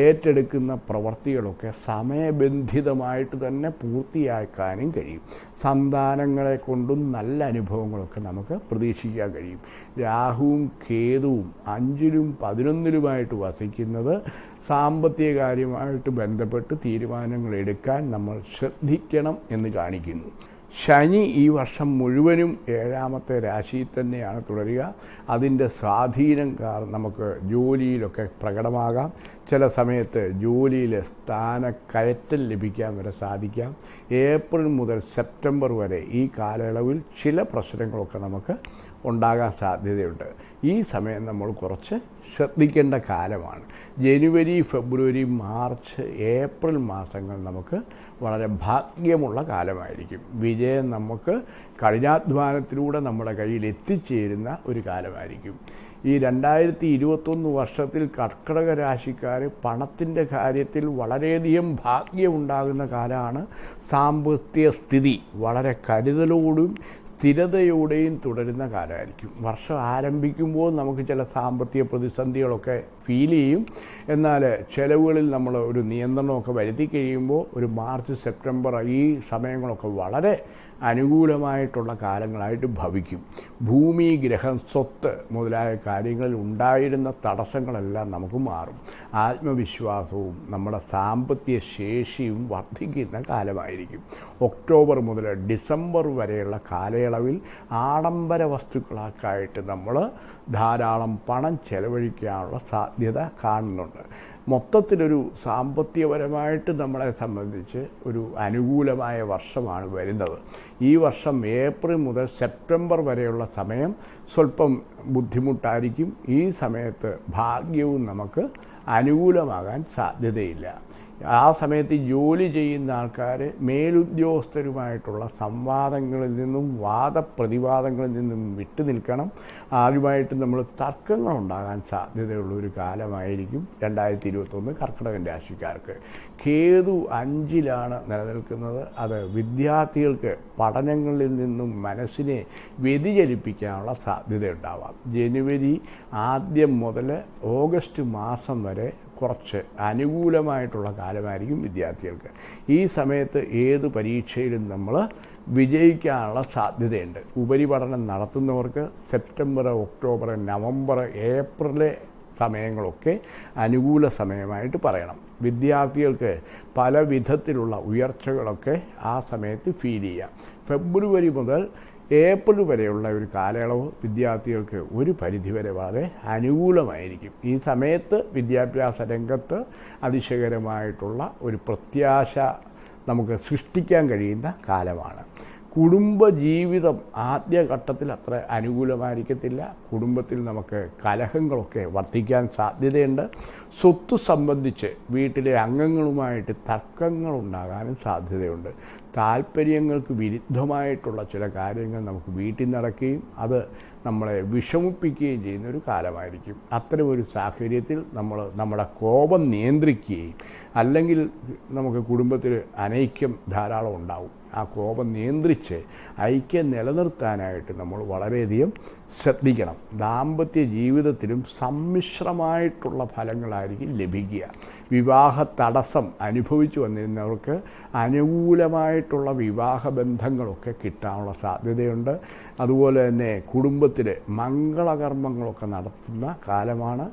ഏറ്റെടുക്കുന്ന പ്രവൃത്തികളൊക്കെ സമയബന്ധിതമായിട്ട് തന്നെ പൂർത്തിയാക്കാനും കഴിയും. സന്താനങ്ങളെ കൊണ്ടും നല്ല അനുഭവങ്ങളൊക്കെ നമുക്ക് പ്രതീക്ഷിക്കാൻ കഴിയും. രാഹുവും കേതുവും 5-11 വസിക്കുന്നത് സാമ്പത്തിക കാര്യമായിട്ട് ബന്ധപ്പെട്ട് തീരുമാനങ്ങൾ എടുക്കാൻ നമ്മൾ ശ്രദ്ധിക്കണം എന്ന് കാണിക്കുന്നു. ശനി ഈ വർഷം മുഴുവനും 7ാമത്തെ രാശിയിൽ തന്നെയാണ് തുടരുക. അതിൻ്റെ സ്വാധീനം കാരണം നമുക്ക് ജോലിയിലൊക്കെ പ്രകടമാകാം. ചില സമയത്ത് ജോലിയിലെ സ്ഥാനക്കയറ്റം ലഭിക്കാൻ വരെ സാധിക്കാം. ഏപ്രിൽ മുതൽ സെപ്റ്റംബർ വരെ ഈ കാലയളവിൽ ചില പ്രശ്നങ്ങളൊക്കെ നമുക്ക് ഉണ്ടാകാൻ സാധ്യതയുണ്ട്. ഈ സമയം നമ്മൾ കുറച്ച് ശ്രദ്ധിക്കേണ്ട കാലമാണ്. ജനുവരി, ഫെബ്രുവരി, മാർച്ച്, ഏപ്രിൽ മാസങ്ങൾ നമുക്ക് വളരെ ഭാഗ്യമുള്ള കാലമായിരിക്കും. വിജയം നമുക്ക് കഠിനാധ്വാനത്തിലൂടെ നമ്മുടെ കയ്യിൽ എത്തിച്ചേരുന്ന ഒരു കാലമായിരിക്കും. ഈ 2021 വർഷത്തിൽ കർക്കിടക രാശിക്കാർ പണത്തിൻ്റെ കാര്യത്തിൽ വളരെയധികം ഭാഗ്യമുണ്ടാകുന്ന കാലമാണ്. സാമ്പത്തിക സ്ഥിതി വളരെ കരുതലോടും സ്ഥിരതയോടെയും തുടരുന്ന കാലമായിരിക്കും. വർഷം ആരംഭിക്കുമ്പോൾ നമുക്ക് ചില സാമ്പത്തിക പ്രതിസന്ധികളൊക്കെ ഫീൽ ചെയ്യും. എന്നാൽ ചിലവുകളിൽ നമ്മൾ ഒരു നിയന്ത്രണമൊക്കെ വരുത്തി കഴിയുമ്പോൾ ഒരു മാർച്ച്, സെപ്റ്റംബർ ഈ സമയങ്ങളൊക്കെ വളരെ അനുകൂലമായിട്ടുള്ള കാലങ്ങളായിട്ട് ഭവിക്കും. ഭൂമി, ഗ്രഹം, സ്വത്ത് മുതലായ കാര്യങ്ങളിൽ ഉണ്ടായിരുന്ന തടസ്സങ്ങളെല്ലാം നമുക്ക് മാറും. ആത്മവിശ്വാസവും നമ്മുടെ സാമ്പത്തിക ശേഷിയും വർദ്ധിക്കുന്ന കാലമായിരിക്കും. ഒക്ടോബർ മുതൽ ഡിസംബർ വരെയുള്ള കാലയളവിൽ ആഡംബര വസ്തുക്കളാക്കായിട്ട് നമ്മൾ ധാരാളം പണം ചെലവഴിക്കാനുള്ള സാധ്യത കാണുന്നുണ്ട്. മൊത്തത്തിലൊരു സാമ്പത്തികപരമായിട്ട് നമ്മളെ സംബന്ധിച്ച് ഒരു അനുകൂലമായ വർഷമാണ് വരുന്നത്. ഈ വർഷം ഏപ്രിൽ മുതൽ സെപ്റ്റംബർ വരെയുള്ള സമയം സ്വല്പം ബുദ്ധിമുട്ടായിരിക്കും. ഈ സമയത്ത് ഭാഗ്യവും നമുക്ക് അനുകൂലമാകാൻ സാധ്യതയില്ല. ആ സമയത്ത് ജോലി ചെയ്യുന്ന ആൾക്കാർ മേലുദ്യോഗസ്ഥരുമായിട്ടുള്ള സംവാദങ്ങളിൽ നിന്നും വാദപ്രതിവാദങ്ങളിൽ നിന്നും വിട്ടു നിൽക്കണം. ആദ്യമായിട്ട് നമ്മൾ തർക്കങ്ങളുണ്ടാകാൻ സാധ്യതയുള്ളൊരു കാലമായിരിക്കും 2021 കർക്കിടകൻ രാശിക്കാർക്ക്. കേതു 5 നിലനിൽക്കുന്നത്. അത് വിദ്യാർത്ഥികൾക്ക് പഠനങ്ങളിൽ നിന്നും മനസ്സിനെ വ്യതിചലിപ്പിക്കാനുള്ള സാധ്യതയുണ്ടാവാം. ജനുവരി ആദ്യം മുതൽ ഓഗസ്റ്റ് മാസം വരെ കുറച്ച് അനുകൂലമായിട്ടുള്ള കാലമായിരിക്കും വിദ്യാർത്ഥികൾക്ക്. ഈ സമയത്ത് ഏത് പരീക്ഷയിലും നമ്മൾ വിജയിക്കാനുള്ള സാധ്യതയുണ്ട്. ഉപരിപഠനം നടത്തുന്നവർക്ക് സെപ്റ്റംബർ, ഒക്ടോബർ, നവംബർ, ഏപ്രിലെ സമയങ്ങളൊക്കെ അനുകൂല സമയമായിട്ട് പറയണം. വിദ്യാർത്ഥികൾക്ക് പല വിധത്തിലുള്ള ഉയർച്ചകളൊക്കെ ആ സമയത്ത് ഫീൽ ചെയ്യാം. ഫെബ്രുവരി മുതൽ ഏപ്രിൽ വരെയുള്ള ഒരു കാലയളവ് വിദ്യാർത്ഥികൾക്ക് ഒരു പരിധിവരെ വളരെ അനുകൂലമായിരിക്കും. ഈ സമയത്ത് വിദ്യാഭ്യാസ രംഗത്ത് അതിശയകരമായിട്ടുള്ള ഒരു പ്രത്യാശ നമുക്ക് സൃഷ്ടിക്കാൻ കഴിയുന്ന കാലമാണ്. കുടുംബജീവിതം ആദ്യഘട്ടത്തിൽ അത്ര അനുകൂലമായിരിക്കത്തില്ല. കുടുംബത്തിൽ നമുക്ക് കലഹങ്ങളൊക്കെ വർദ്ധിക്കാൻ സാധ്യതയുണ്ട്. സ്വത്ത് സംബന്ധിച്ച് വീട്ടിലെ അംഗങ്ങളുമായിട്ട് തർക്കങ്ങളുണ്ടാകാനും സാധ്യതയുണ്ട്. താല്പര്യങ്ങൾക്ക് വിരുദ്ധമായിട്ടുള്ള ചില കാര്യങ്ങൾ നമുക്ക് വീട്ടിൽ നടക്കുകയും അത് നമ്മളെ വിഷമിപ്പിക്കുകയും ചെയ്യുന്നൊരു കാലമായിരിക്കും. അത്തരമൊരു സാഹചര്യത്തിൽ നമ്മൾ നമ്മുടെ കോപം നിയന്ത്രിക്കുകയും, അല്ലെങ്കിൽ നമുക്ക് കുടുംബത്തിൽ അനൈക്യം ധാരാളം ഉണ്ടാവും, ആ കോപം നിയന്ത്രിച്ച് ഐക്യം നിലനിർത്താനായിട്ട് നമ്മൾ വളരെയധികം ശ്രദ്ധിക്കണം. ദാമ്പത്യ ജീവിതത്തിലും സമ്മിശ്രമായിട്ടുള്ള ഫലങ്ങളായിരിക്കും ലഭിക്കുക. വിവാഹ തടസ്സം അനുഭവിച്ചു വന്നിരുന്നവർക്ക് അനുകൂലമായിട്ടുള്ള വിവാഹ ബന്ധങ്ങളൊക്കെ കിട്ടാനുള്ള സാധ്യതയുണ്ട്. അതുപോലെ തന്നെ കുടുംബത്തിൽ മംഗളകർമ്മങ്ങളൊക്കെ നടത്തുന്ന കാലമാണ്.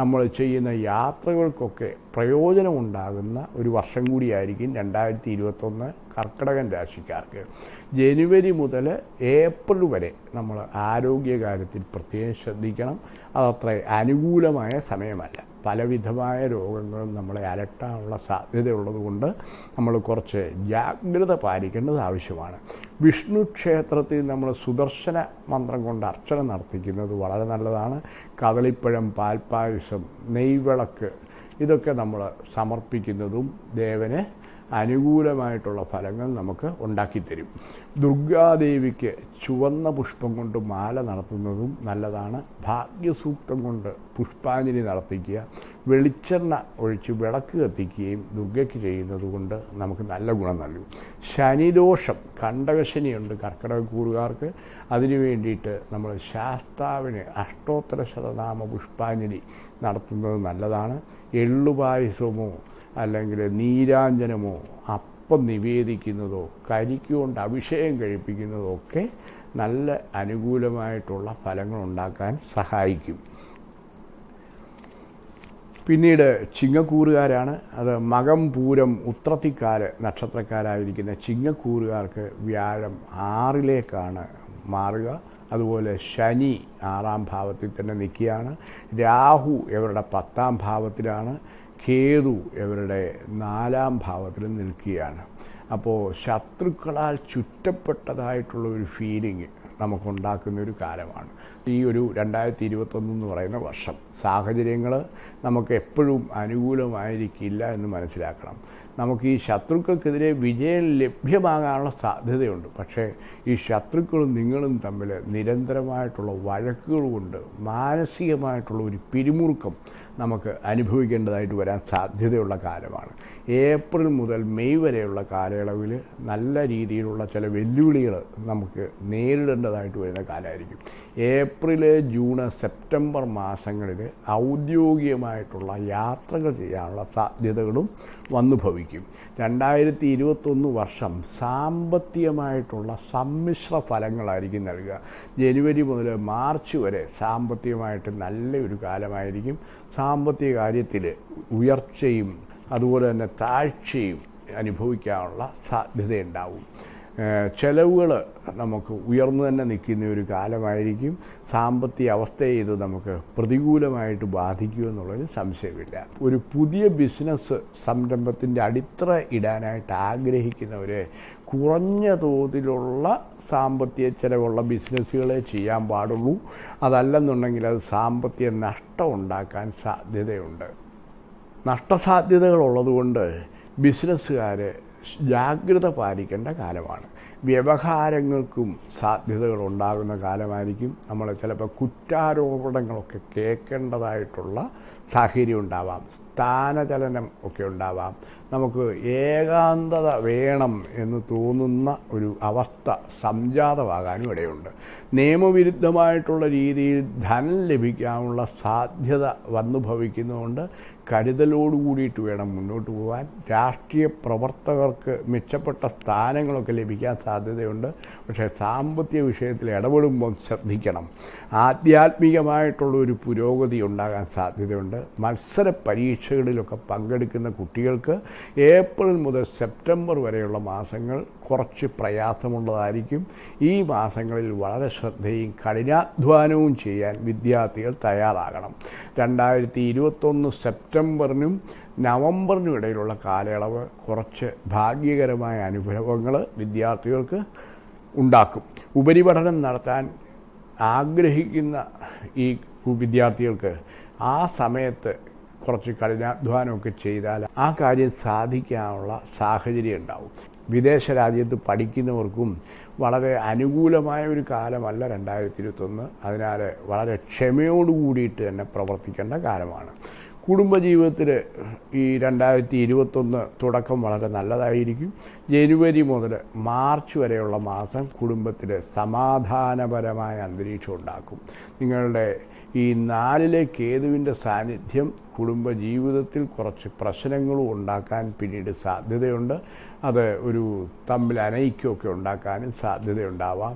നമ്മൾ ചെയ്യുന്ന യാത്രകൾക്കൊക്കെ പ്രയോജനമുണ്ടാകുന്ന ഒരു വർഷം കൂടിയായിരിക്കും 2021 കർക്കിടകൻ രാശിക്കാർക്ക്. ജനുവരി മുതൽ ഏപ്രിൽ വരെ നമ്മൾ ആരോഗ്യകാര്യത്തിൽ പ്രത്യേകം ശ്രദ്ധിക്കണം. അതത്ര അനുകൂലമായ സമയമല്ല. പലവിധമായ രോഗങ്ങളും നമ്മളെ അലട്ടാനുള്ള സാധ്യതയുള്ളതുകൊണ്ട് നമ്മൾ കുറച്ച് ജാഗ്രത പാലിക്കേണ്ടത് ആവശ്യമാണ്. വിഷ്ണു ക്ഷേത്രത്തിൽ നമ്മൾ സുദർശന മന്ത്രം കൊണ്ട് അർച്ചന നടത്തിക്കുന്നത് വളരെ നല്ലതാണ്. കദളിപ്പഴം, പാൽപ്പായസം, നെയ്വിളക്ക് ഇതൊക്കെ നമ്മൾ സമർപ്പിക്കുന്നതും ദേവന് അനുകൂലമായിട്ടുള്ള ഫലങ്ങൾ നമുക്ക് ഉണ്ടാക്കിത്തരും. ദുർഗാദേവിക്ക് ചുവന്ന പുഷ്പം കൊണ്ട് മാല നടത്തുന്നതും നല്ലതാണ്. ഭാഗ്യസൂക്തം കൊണ്ട് പുഷ്പാഞ്ജലി നടത്തിക്കുക. വെളിച്ചെണ്ണ ഒഴിച്ച് വിളക്ക് കത്തിക്കുകയും ദുർഗയ്ക്ക് ചെയ്യുന്നതുകൊണ്ട് നമുക്ക് നല്ല ഗുണം നൽകും. ശനിദോഷം, കണ്ടകശനിയുണ്ട് കർക്കിടകക്കൂറുകാർക്ക്. അതിനു വേണ്ടിയിട്ട് നമ്മൾ ശാസ്താവിന് അഷ്ടോത്തര ശതനാമ പുഷ്പാഞ്ജലി നടത്തുന്നത് നല്ലതാണ്. എള്ളുപായസമോ അല്ലെങ്കിൽ നീരാഞ്ജനമോ അപ്പം നിവേദിക്കുന്നതോ കരിക്കുകൊണ്ട് അഭിഷേകം കഴിപ്പിക്കുന്നതോ ഒക്കെ നല്ല അനുകൂലമായിട്ടുള്ള ഫലങ്ങളുണ്ടാക്കാൻ സഹായിക്കും. പിന്നീട് ചിങ്ങക്കൂറുകാരാണ്. അത് മകം, പൂരം, ഉത്രത്തിക്കാല് നക്ഷത്രക്കാരായിരിക്കുന്ന ചിങ്ങക്കൂറുകാർക്ക് വ്യാഴം 6ലേക്കാണ് മാറുക. അതുപോലെ ശനി 6ാം ഭാവത്തിൽ തന്നെ നിൽക്കുകയാണ്. രാഹു ഇവരുടെ 10ാം ഭാവത്തിലാണ്. കേതു ഇവരുടെ 4ാം ഭാവത്തിൽ നിൽക്കുകയാണ്. അപ്പോൾ ശത്രുക്കളാൽ ചുറ്റപ്പെട്ടതായിട്ടുള്ള ഒരു ഫീലിംഗ് നമുക്കുണ്ടാക്കുന്ന ഒരു കാലമാണ് ഈ ഒരു 2021 എന്ന് പറയുന്ന വർഷം. സാഹചര്യങ്ങൾ നമുക്ക് എപ്പോഴും അനുകൂലമായിരിക്കില്ല എന്ന് മനസ്സിലാക്കണം. നമുക്ക് ഈ ശത്രുക്കൾക്കെതിരെ വിജയം ലഭ്യമാകാനുള്ള സാധ്യതയുണ്ട്. പക്ഷേ ഈ ശത്രുക്കളും നിങ്ങളും തമ്മിൽ നിരന്തരമായിട്ടുള്ള വഴക്കുകൾ കൊണ്ട് മാനസികമായിട്ടുള്ള ഒരു പിരിമുറുക്കം നമുക്ക് അനുഭവിക്കേണ്ടതായിട്ട് വരാൻ സാധ്യതയുള്ള കാലമാണ്. ഏപ്രിൽ മുതൽ മെയ് വരെയുള്ള കാലയളവിൽ നല്ല രീതിയിലുള്ള ചില വെല്ലുവിളികൾ നമുക്ക് നേരിടേണ്ടതായിട്ട് വരുന്ന കാലമായിരിക്കും. ഏപ്രിൽ, ജൂൺ, സെപ്റ്റംബർ മാസങ്ങളിൽ ഔദ്യോഗികമായിട്ടുള്ള യാത്രകൾ ചെയ്യാനുള്ള സാധ്യതകളും വന്നു ഭവിക്കും. 2021 വർഷം സാമ്പത്തികമായിട്ടുള്ള സമ്മിശ്ര ഫലങ്ങളായിരിക്കും നൽകുക. ജനുവരി മുതൽ മാർച്ച് വരെ സാമ്പത്തികമായിട്ട് നല്ലൊരു കാലമായിരിക്കും. സാമ്പത്തിക കാര്യത്തിൽ ഉയർച്ചയും അതുപോലെ തന്നെ താഴ്ചയും അനുഭവിക്കാനുള്ള സാധ്യതയുണ്ടാവും. ചെലവുകൾ നമുക്ക് ഉയർന്നു തന്നെ നിൽക്കുന്ന ഒരു കാലമായിരിക്കും. സാമ്പത്തിക അവസ്ഥയെ ഇത് നമുക്ക് പ്രതികൂലമായിട്ട് ബാധിക്കുമെന്നുള്ളൊരു സംശയമില്ല. ഒരു പുതിയ ബിസിനസ് സംരംഭത്തിൻ്റെ അടിത്തറ ഇടാനായിട്ട് ആഗ്രഹിക്കുന്നവരെ കുറഞ്ഞ തോതിലുള്ള സാമ്പത്തിക ചിലവുള്ള ബിസിനസ്സുകളെ ചെയ്യാൻ പാടുള്ളൂ. അതല്ലെന്നുണ്ടെങ്കിൽ അത് സാമ്പത്തിക നഷ്ടം ഉണ്ടാക്കാൻ സാധ്യതയുണ്ട്. നഷ്ടസാധ്യതകളുള്ളതുകൊണ്ട് ബിസിനസ്സുകാർ ജാഗ്രത പാലിക്കേണ്ട കാലമാണ്. വ്യവഹാരങ്ങൾക്കും സാധ്യതകളുണ്ടാകുന്ന കാലമായിരിക്കും. നമ്മൾ ചിലപ്പോൾ കുറ്റാരോപണങ്ങളൊക്കെ കേൾക്കേണ്ടതായിട്ടുള്ള സാഹചര്യം ഉണ്ടാവാം. സ്ഥാനചലനം ഒക്കെ ഉണ്ടാവാം. നമുക്ക് ഏകാന്തത വേണം എന്ന് തോന്നുന്ന ഒരു അവസ്ഥ സംജാതമാകാനും ഇടയുണ്ട്. നിയമവിരുദ്ധമായിട്ടുള്ള രീതിയിൽ ധനം ലഭിക്കാനുള്ള സാധ്യത വന്നു ഭവിക്കുന്നതുകൊണ്ട് കരുതലോട് കൂടിയിട്ട് വേണം മുന്നോട്ട് പോകാൻ. രാഷ്ട്രീയ പ്രവർത്തകർക്ക് മെച്ചപ്പെട്ട സ്ഥാനങ്ങളൊക്കെ ലഭിക്കാൻ സാധ്യതയുണ്ട്. പക്ഷേ സാമ്പത്തിക വിഷയത്തിൽ ഇടപെടുമ്പം ശ്രദ്ധിക്കണം. ആധ്യാത്മികമായിട്ടുള്ള ഒരു പുരോഗതി ഉണ്ടാകാൻ സാധ്യതയുണ്ട്. മത്സര പരീക്ഷകളിലൊക്കെ പങ്കെടുക്കുന്ന കുട്ടികൾക്ക് ഏപ്രിൽ മുതൽ സെപ്റ്റംബർ വരെയുള്ള മാസങ്ങൾ കുറച്ച് പ്രയാസമുള്ളതായിരിക്കും. ഈ മാസങ്ങളിൽ വളരെ ശ്രദ്ധയും കഠിനാധ്വാനവും ചെയ്യാൻ വിദ്യാർത്ഥികൾ തയ്യാറാകണം. 2021 സെപ്റ്റംബറിനും നവംബറിനും ഇടയിലുള്ള കാലയളവ് കുറച്ച് ഭാഗ്യകരമായ അനുഭവങ്ങൾ വിദ്യാർത്ഥികൾക്ക് ഉണ്ടാക്കും. ഉപരിപഠനം നടത്താൻ ആഗ്രഹിക്കുന്ന ഈ വിദ്യാർത്ഥികൾക്ക് ആ സമയത്ത് കുറച്ച് കഠിനാധ്വാനമൊക്കെ ചെയ്താൽ ആ കാര്യം സാധിക്കാനുള്ള സാഹചര്യം ഉണ്ടാവും. വിദേശ രാജ്യത്ത് പഠിക്കുന്നവർക്കും വളരെ അനുകൂലമായ ഒരു കാലമല്ല 2021. അതിനാൽ വളരെ ക്ഷമയോട് കൂടിയിട്ട് തന്നെ പ്രവർത്തിക്കേണ്ട കാലമാണ്. കുടുംബ ജീവിതത്തിലെ ഈ 2021 തുടക്കം വളരെ നല്ലതായിരിക്കും. ജനുവരി മുതൽ മാർച്ച് വരെയുള്ള മാസം കുടുംബത്തിലെ സമാധാനപരമായ അന്തരീക്ഷം ഉണ്ടാക്കും. നിങ്ങളുടെ ഈ നാലിലെ കേതുവിൻ്റെ സാന്നിധ്യം കുടുംബ ജീവിതത്തിൽ കുറച്ച് പ്രശ്നങ്ങളും ഉണ്ടാക്കാൻ പിന്നീട് സാധ്യതയുണ്ട്. അത് ഒരു തമ്മിൽ അനൈക്യമൊക്കെ ഉണ്ടാക്കാനും സാധ്യതയുണ്ടാവാം.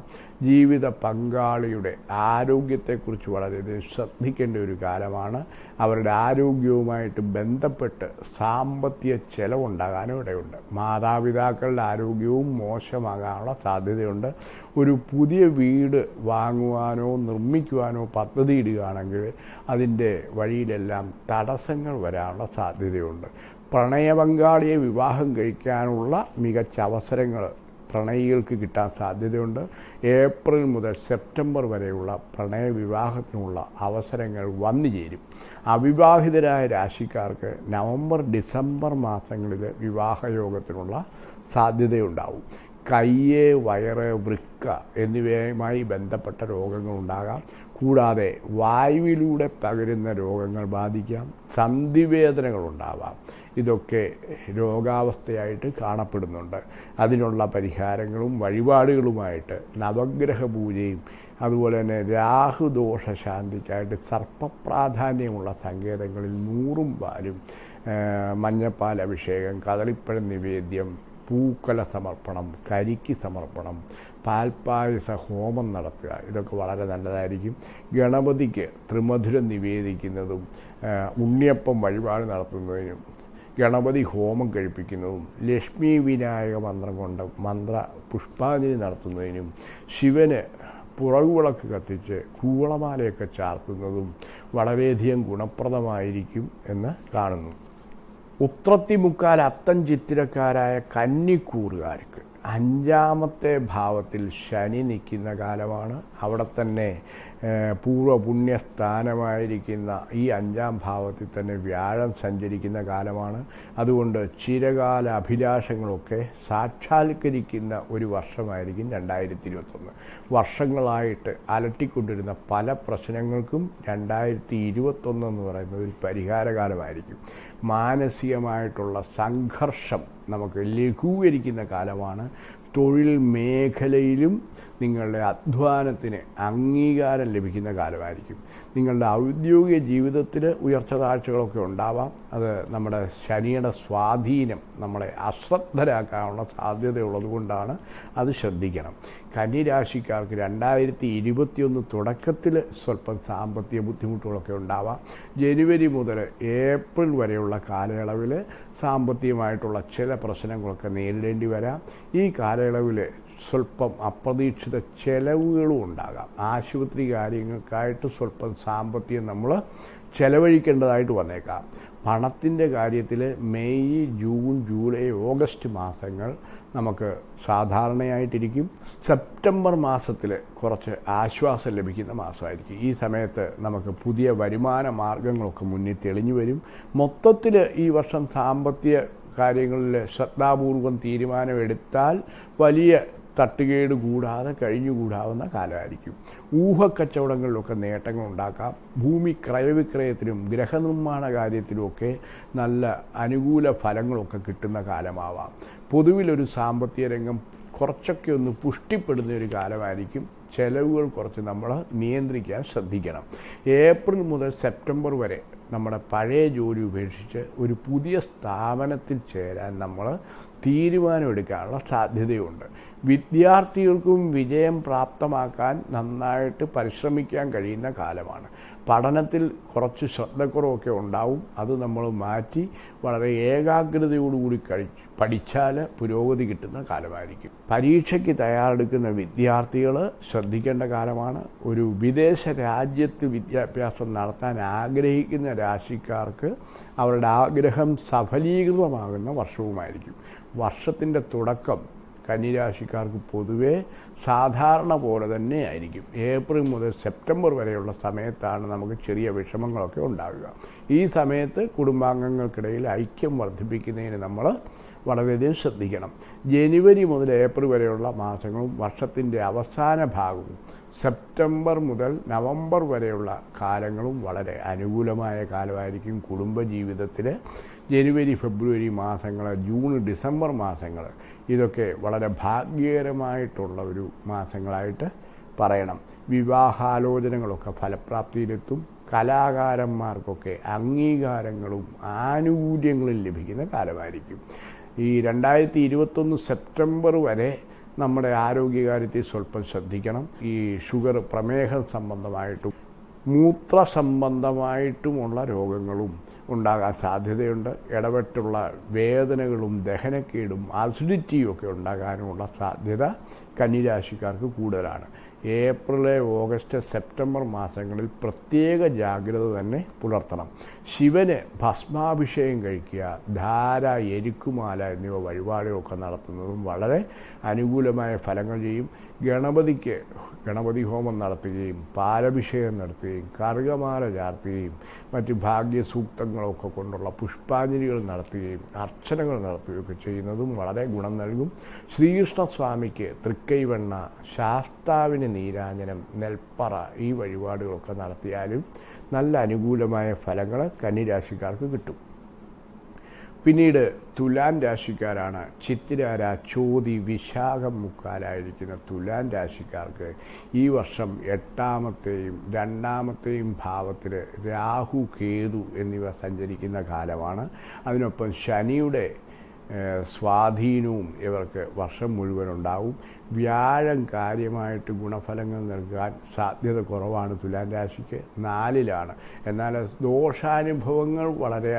ജീവിത പങ്കാളിയുടെ ആരോഗ്യത്തെക്കുറിച്ച് വളരെയധികം ശ്രദ്ധിക്കേണ്ട ഒരു കാലമാണ്. അവരുടെ ആരോഗ്യവുമായിട്ട് ബന്ധപ്പെട്ട് സാമ്പത്തിക ചെലവുണ്ടാകാനും ഇടയുണ്ട്. മാതാപിതാക്കളുടെ ആരോഗ്യവും മോശമാകാനുള്ള സാധ്യതയുണ്ട്. ഒരു പുതിയ വീട് വാങ്ങുവാനോ നിർമ്മിക്കുവാനോ പദ്ധതി ഇടുകയാണെങ്കിൽ അതിൻ്റെ വഴിയിലെല്ലാം തടസ്സങ്ങൾ വരാനുള്ള സാധ്യതയുണ്ട്. പ്രണയപങ്കാളിയെ വിവാഹം കഴിക്കാനുള്ള മികച്ച അവസരങ്ങൾ പ്രണയികൾക്ക് കിട്ടാൻ സാധ്യതയുണ്ട്. ഏപ്രിൽ മുതൽ സെപ്റ്റംബർ വരെയുള്ള പ്രണയ വിവാഹത്തിനുള്ള അവസരങ്ങൾ വന്നു ചേരും. അവിവാഹിതരായ രാശിക്കാർക്ക് നവംബർ ഡിസംബർ മാസങ്ങളിൽ വിവാഹയോഗത്തിനുള്ള സാധ്യതയുണ്ടാവും. കയ്യ്, വയറ്, വൃക്ക എന്നിവയുമായി ബന്ധപ്പെട്ട രോഗങ്ങളുണ്ടാകാം. കൂടാതെ വായുവിലൂടെ പകരുന്ന രോഗങ്ങൾ ബാധിക്കാം. സന്ധിവേദനകളുണ്ടാവാം. ഇതൊക്കെ രോഗാവസ്ഥയായിട്ട് കാണപ്പെടുന്നുണ്ട്. അതിനുള്ള പരിഹാരങ്ങളും വഴിപാടുകളുമായിട്ട് നവഗ്രഹ പൂജയും അതുപോലെ തന്നെ രാഹുദോഷ ശാന്തിക്കായിട്ട് സർപ്പപ്രാധാന്യമുള്ള സങ്കേതങ്ങളിൽ 100 പാലും മഞ്ഞപ്പാൽ അഭിഷേകം, കദളിപ്പഴ നിവേദ്യം, പൂക്കല സമർപ്പണം, കരിക്ക് സമർപ്പണം, പാൽപ്പായസ ഹോമം നടത്തുക. ഇതൊക്കെ വളരെ നല്ലതായിരിക്കും. ഗണപതിക്ക് ത്രിമധുരം നിവേദിക്കുന്നതും ഉണ്ണിയപ്പം വഴിപാട് നടത്തുന്നതിനും ഗണപതി ഹോമം കഴിപ്പിക്കുന്നതും ലക്ഷ്മി വിനായക മന്ത്രം കൊണ്ട് മന്ത്ര പുഷ്പാഞ്ജലി നടത്തുന്നതിനും ശിവന് പുറകുവിളക്ക് കത്തിച്ച് കൂവളമാലയൊക്കെ ചാർത്തുന്നതും വളരെയധികം ഗുണപ്രദമായിരിക്കും എന്ന് കാണുന്നു. ഉത്രത്തിമുക്കാൽ അത്തം ചിത്തിരക്കാരായ കന്നിക്കൂറുകാർക്ക് 5ാമത്തെ ഭാവത്തിൽ ശനി നിൽക്കുന്ന കാലമാണ്. അവിടെ തന്നെ പൂർവ്വപുണ്യസ്ഥാനമായിരിക്കുന്ന ഈ 5ാം ഭാവത്തിൽ തന്നെ വ്യാഴം സഞ്ചരിക്കുന്ന കാലമാണ്. അതുകൊണ്ട് ചിരകാല അഭിലാഷങ്ങളൊക്കെ സാക്ഷാത്കരിക്കുന്ന ഒരു വർഷമായിരിക്കും 2021. വർഷങ്ങളായിട്ട് അലട്ടിക്കൊണ്ടിരുന്ന പല പ്രശ്നങ്ങൾക്കും 2021 എന്ന് പറയുന്നത് ഒരു പരിഹാരകാലമായിരിക്കും. മാനസികമായിട്ടുള്ള സംഘർഷം നമുക്ക് ലഘൂകരിക്കുന്ന കാലമാണ്. തൊഴിൽ മേഖലയിലും നിങ്ങളുടെ അധ്വാനത്തിന് അംഗീകാരം ലഭിക്കുന്ന കാലമായിരിക്കും. നിങ്ങളുടെ ഔദ്യോഗിക ജീവിതത്തിൽ ഉയർച്ച താഴ്ചകളൊക്കെ ഉണ്ടാവാം. അത് നമ്മുടെ ശനിയുടെ സ്വാധീനം നമ്മളെ അശ്രദ്ധരാക്കാനുള്ള സാധ്യതയുള്ളത് കൊണ്ടാണ്. അത് ശ്രദ്ധിക്കണം. കന്നിരാശിക്കാർക്ക് 2021 തുടക്കത്തിൽ സ്വല്പം സാമ്പത്തിക ബുദ്ധിമുട്ടുകളൊക്കെ ഉണ്ടാവാം. ജനുവരി മുതൽ ഏപ്രിൽ വരെയുള്ള കാലയളവിൽ സാമ്പത്തികമായിട്ടുള്ള ചില പ്രശ്നങ്ങളൊക്കെ നേരിടേണ്ടി വരാം. ഈ കാലയളവിൽ സ്വല്പം അപ്രതീക്ഷിത ചെലവുകളും ഉണ്ടാകാം. ആശുപത്രി കാര്യങ്ങൾക്കായിട്ട് സ്വല്പം സാമ്പത്തികം നമ്മൾ ചെലവഴിക്കേണ്ടതായിട്ട് വന്നേക്കാം. പണത്തിൻ്റെ കാര്യത്തിൽ മെയ്, ജൂൺ, ജൂലൈ, ഓഗസ്റ്റ് മാസങ്ങൾ നമുക്ക് സാധാരണയായിട്ടിരിക്കും. സെപ്റ്റംബർ മാസത്തിൽ കുറച്ച് ആശ്വാസം ലഭിക്കുന്ന മാസമായിരിക്കും. ഈ സമയത്ത് നമുക്ക് പുതിയ വരുമാന മാർഗങ്ങളൊക്കെ മുന്നിൽ തെളിഞ്ഞു വരും. മൊത്തത്തിൽ ഈ വർഷം സാമ്പത്തിക കാര്യങ്ങളിൽ ശ്രദ്ധാപൂർവം തീരുമാനമെടുത്താൽ വലിയ തട്ടുകേട് കൂടാതെ കഴിഞ്ഞുകൂടാവുന്ന കാലമായിരിക്കും. ഊഹക്കച്ചവടങ്ങളിലൊക്കെ നേട്ടങ്ങൾ ഉണ്ടാക്കാം. ഭൂമി ക്രയവിക്രയത്തിലും ഗൃഹനിർമ്മാണ കാര്യത്തിലുമൊക്കെ നല്ല അനുകൂല ഫലങ്ങളൊക്കെ കിട്ടുന്ന കാലമാവാം. പൊതുവിലൊരു സാമ്പത്തിക രംഗം കുറച്ചൊക്കെ ഒന്ന് പുഷ്ടിപ്പെടുന്ന ഒരു കാലമായിരിക്കും. ചെലവുകൾ കുറച്ച് നമ്മൾ നിയന്ത്രിക്കാൻ ശ്രദ്ധിക്കണം. ഏപ്രിൽ മുതൽ സെപ്റ്റംബർ വരെ നമ്മുടെ പഴയ ജോലി ഉപേക്ഷിച്ച് ഒരു പുതിയ സ്ഥാപനത്തിൽ ചേരാൻ നമ്മൾ തീരുമാനമെടുക്കാനുള്ള സാധ്യതയുണ്ട്. വിദ്യാർത്ഥികൾക്കും വിജയം പ്രാപ്തമാക്കാൻ നന്നായിട്ട് പരിശ്രമിക്കാൻ കഴിയുന്ന കാലമാണ്. പഠനത്തിൽ കുറച്ച് ശ്രദ്ധക്കുറവൊക്കെ ഉണ്ടാവും. അത് നമ്മൾ മാറ്റി വളരെ ഏകാഗ്രതയോടുകൂടി പഠിച്ചാൽ പുരോഗതി കിട്ടുന്ന കാലമായിരിക്കും. പരീക്ഷയ്ക്ക് തയ്യാറെടുക്കുന്ന വിദ്യാർത്ഥികൾ ശ്രദ്ധിക്കേണ്ട കാലമാണ്. ഒരു വിദേശ രാജ്യത്ത് വിദ്യാഭ്യാസം നടത്താൻ ആഗ്രഹിക്കുന്ന രാശിക്കാർക്ക് അവരുടെ ആഗ്രഹം സഫലീകൃതമാകുന്ന വർഷവുമായിരിക്കും. വർഷത്തിൻ്റെ തുടക്കം കന്നിരാശിക്കാർക്ക് പൊതുവേ സാധാരണ പോലെ തന്നെ ആയിരിക്കും. ഏപ്രിൽ മുതൽ സെപ്റ്റംബർ വരെയുള്ള സമയത്താണ് നമുക്ക് ചെറിയ വിഷമങ്ങളൊക്കെ ഉണ്ടാകുക. ഈ സമയത്ത് കുടുംബാംഗങ്ങൾക്കിടയിൽ ഐക്യം വർദ്ധിപ്പിക്കുന്നതിന് നമ്മൾ വളരെയധികം ശ്രദ്ധിക്കണം. ജനുവരി മുതൽ ഏപ്രിൽ വരെയുള്ള മാസങ്ങളും വർഷത്തിൻ്റെ അവസാന ഭാഗവും സെപ്റ്റംബർ മുതൽ നവംബർ വരെയുള്ള കാലങ്ങളും വളരെ അനുകൂലമായ കാലമായിരിക്കും. കുടുംബജീവിതത്തിൽ ജനുവരി ഫെബ്രുവരി മാസങ്ങൾ, ജൂൺ ഡിസംബർ മാസങ്ങൾ ഇതൊക്കെ വളരെ ഭാഗ്യകരമായിട്ടുള്ള ഒരു മാസങ്ങളായിട്ട് പറയണം. വിവാഹാലോചനകളൊക്കെ ഫലപ്രാപ്തിയിലെത്തും. കലാകാരന്മാർക്കൊക്കെ അംഗീകാരങ്ങളും ആനുകൂല്യങ്ങളും ലഭിക്കുന്ന കാലമായിരിക്കും. ഈ 2021 സെപ്റ്റംബർ വരെ നമ്മുടെ ആരോഗ്യകാര്യത്തിൽ സ്വല്പം ശ്രദ്ധിക്കണം. ഈ ഷുഗർ, പ്രമേഹം സംബന്ധമായിട്ടും മൂത്ര സംബന്ധമായിട്ടുമുള്ള രോഗങ്ങളും ഉണ്ടാകാൻ സാധ്യതയുണ്ട്. ഇടപെട്ടുള്ള വേദനകളും ദഹനക്കേടും അസിഡിറ്റിയും ഒക്കെ ഉണ്ടാകാനുമുള്ള സാധ്യത കന്നിരാശിക്കാർക്ക് കൂടുതലാണ്. ഏപ്രിൽ, ഓഗസ്റ്റ്, സെപ്റ്റംബർ മാസങ്ങളിൽ പ്രത്യേക ജാഗ്രത തന്നെ പുലർത്തണം. ശിവന് ഭസ്മാഭിഷേകം കഴിക്കുക, ധാര, എരിക്കുമാല എന്നിവ വഴിപാടുകളൊക്കെ നടത്തുന്നതും വളരെ അനുകൂലമായ ഫലങ്ങൾ ചെയ്യും. ഗണപതിക്ക് ഗണപതി ഹോമം നടത്തുകയും പാലഭിഷേകം നടത്തുകയും കറുകമാല ചാർത്തുകയും മറ്റ് ഭാഗ്യസൂക്തങ്ങളൊക്കെ കൊണ്ടുള്ള പുഷ്പാഞ്ജലികൾ നടത്തുകയും അർച്ചനകൾ നടത്തുകയൊക്കെ ചെയ്യുന്നതും വളരെ ഗുണം നൽകും. ശ്രീകൃഷ്ണസ്വാമിക്ക് തൃക്കൈവെണ്ണ, ശാസ്താവിന് നീരാഞ്ജനം, നെൽപ്പറ ഈ വഴിപാടുകളൊക്കെ നടത്തിയാലും നല്ല അനുകൂലമായ ഫലങ്ങൾ കന്നിരാശിക്കാർക്ക് കിട്ടും. പിന്നീട് തുലാം രാശിക്കാരാണ്. ചിത്തിരാര, ചോതി, വിശാഖം മുക്കാലായിരിക്കുന്ന തുലാം രാശിക്കാർക്ക് ഈ വർഷം 8ാമത്തെയും 2ാമത്തെയും ഭാവത്തിൽ രാഹു, കേതു എന്നിവ സഞ്ചരിക്കുന്ന കാലമാണ്. അതിനൊപ്പം ശനിയുടെ സ്വാധീനവും ഇവർക്ക് വർഷം മുഴുവനുണ്ടാവും. വ്യാഴം കാര്യമായിട്ട് ഗുണഫലങ്ങൾ നൽകാൻ സാധ്യത കുറവാണ് തുലാം രാശിക്ക്. 4ലാണ്. എന്നാൽ ദോഷാനുഭവങ്ങൾ വളരെ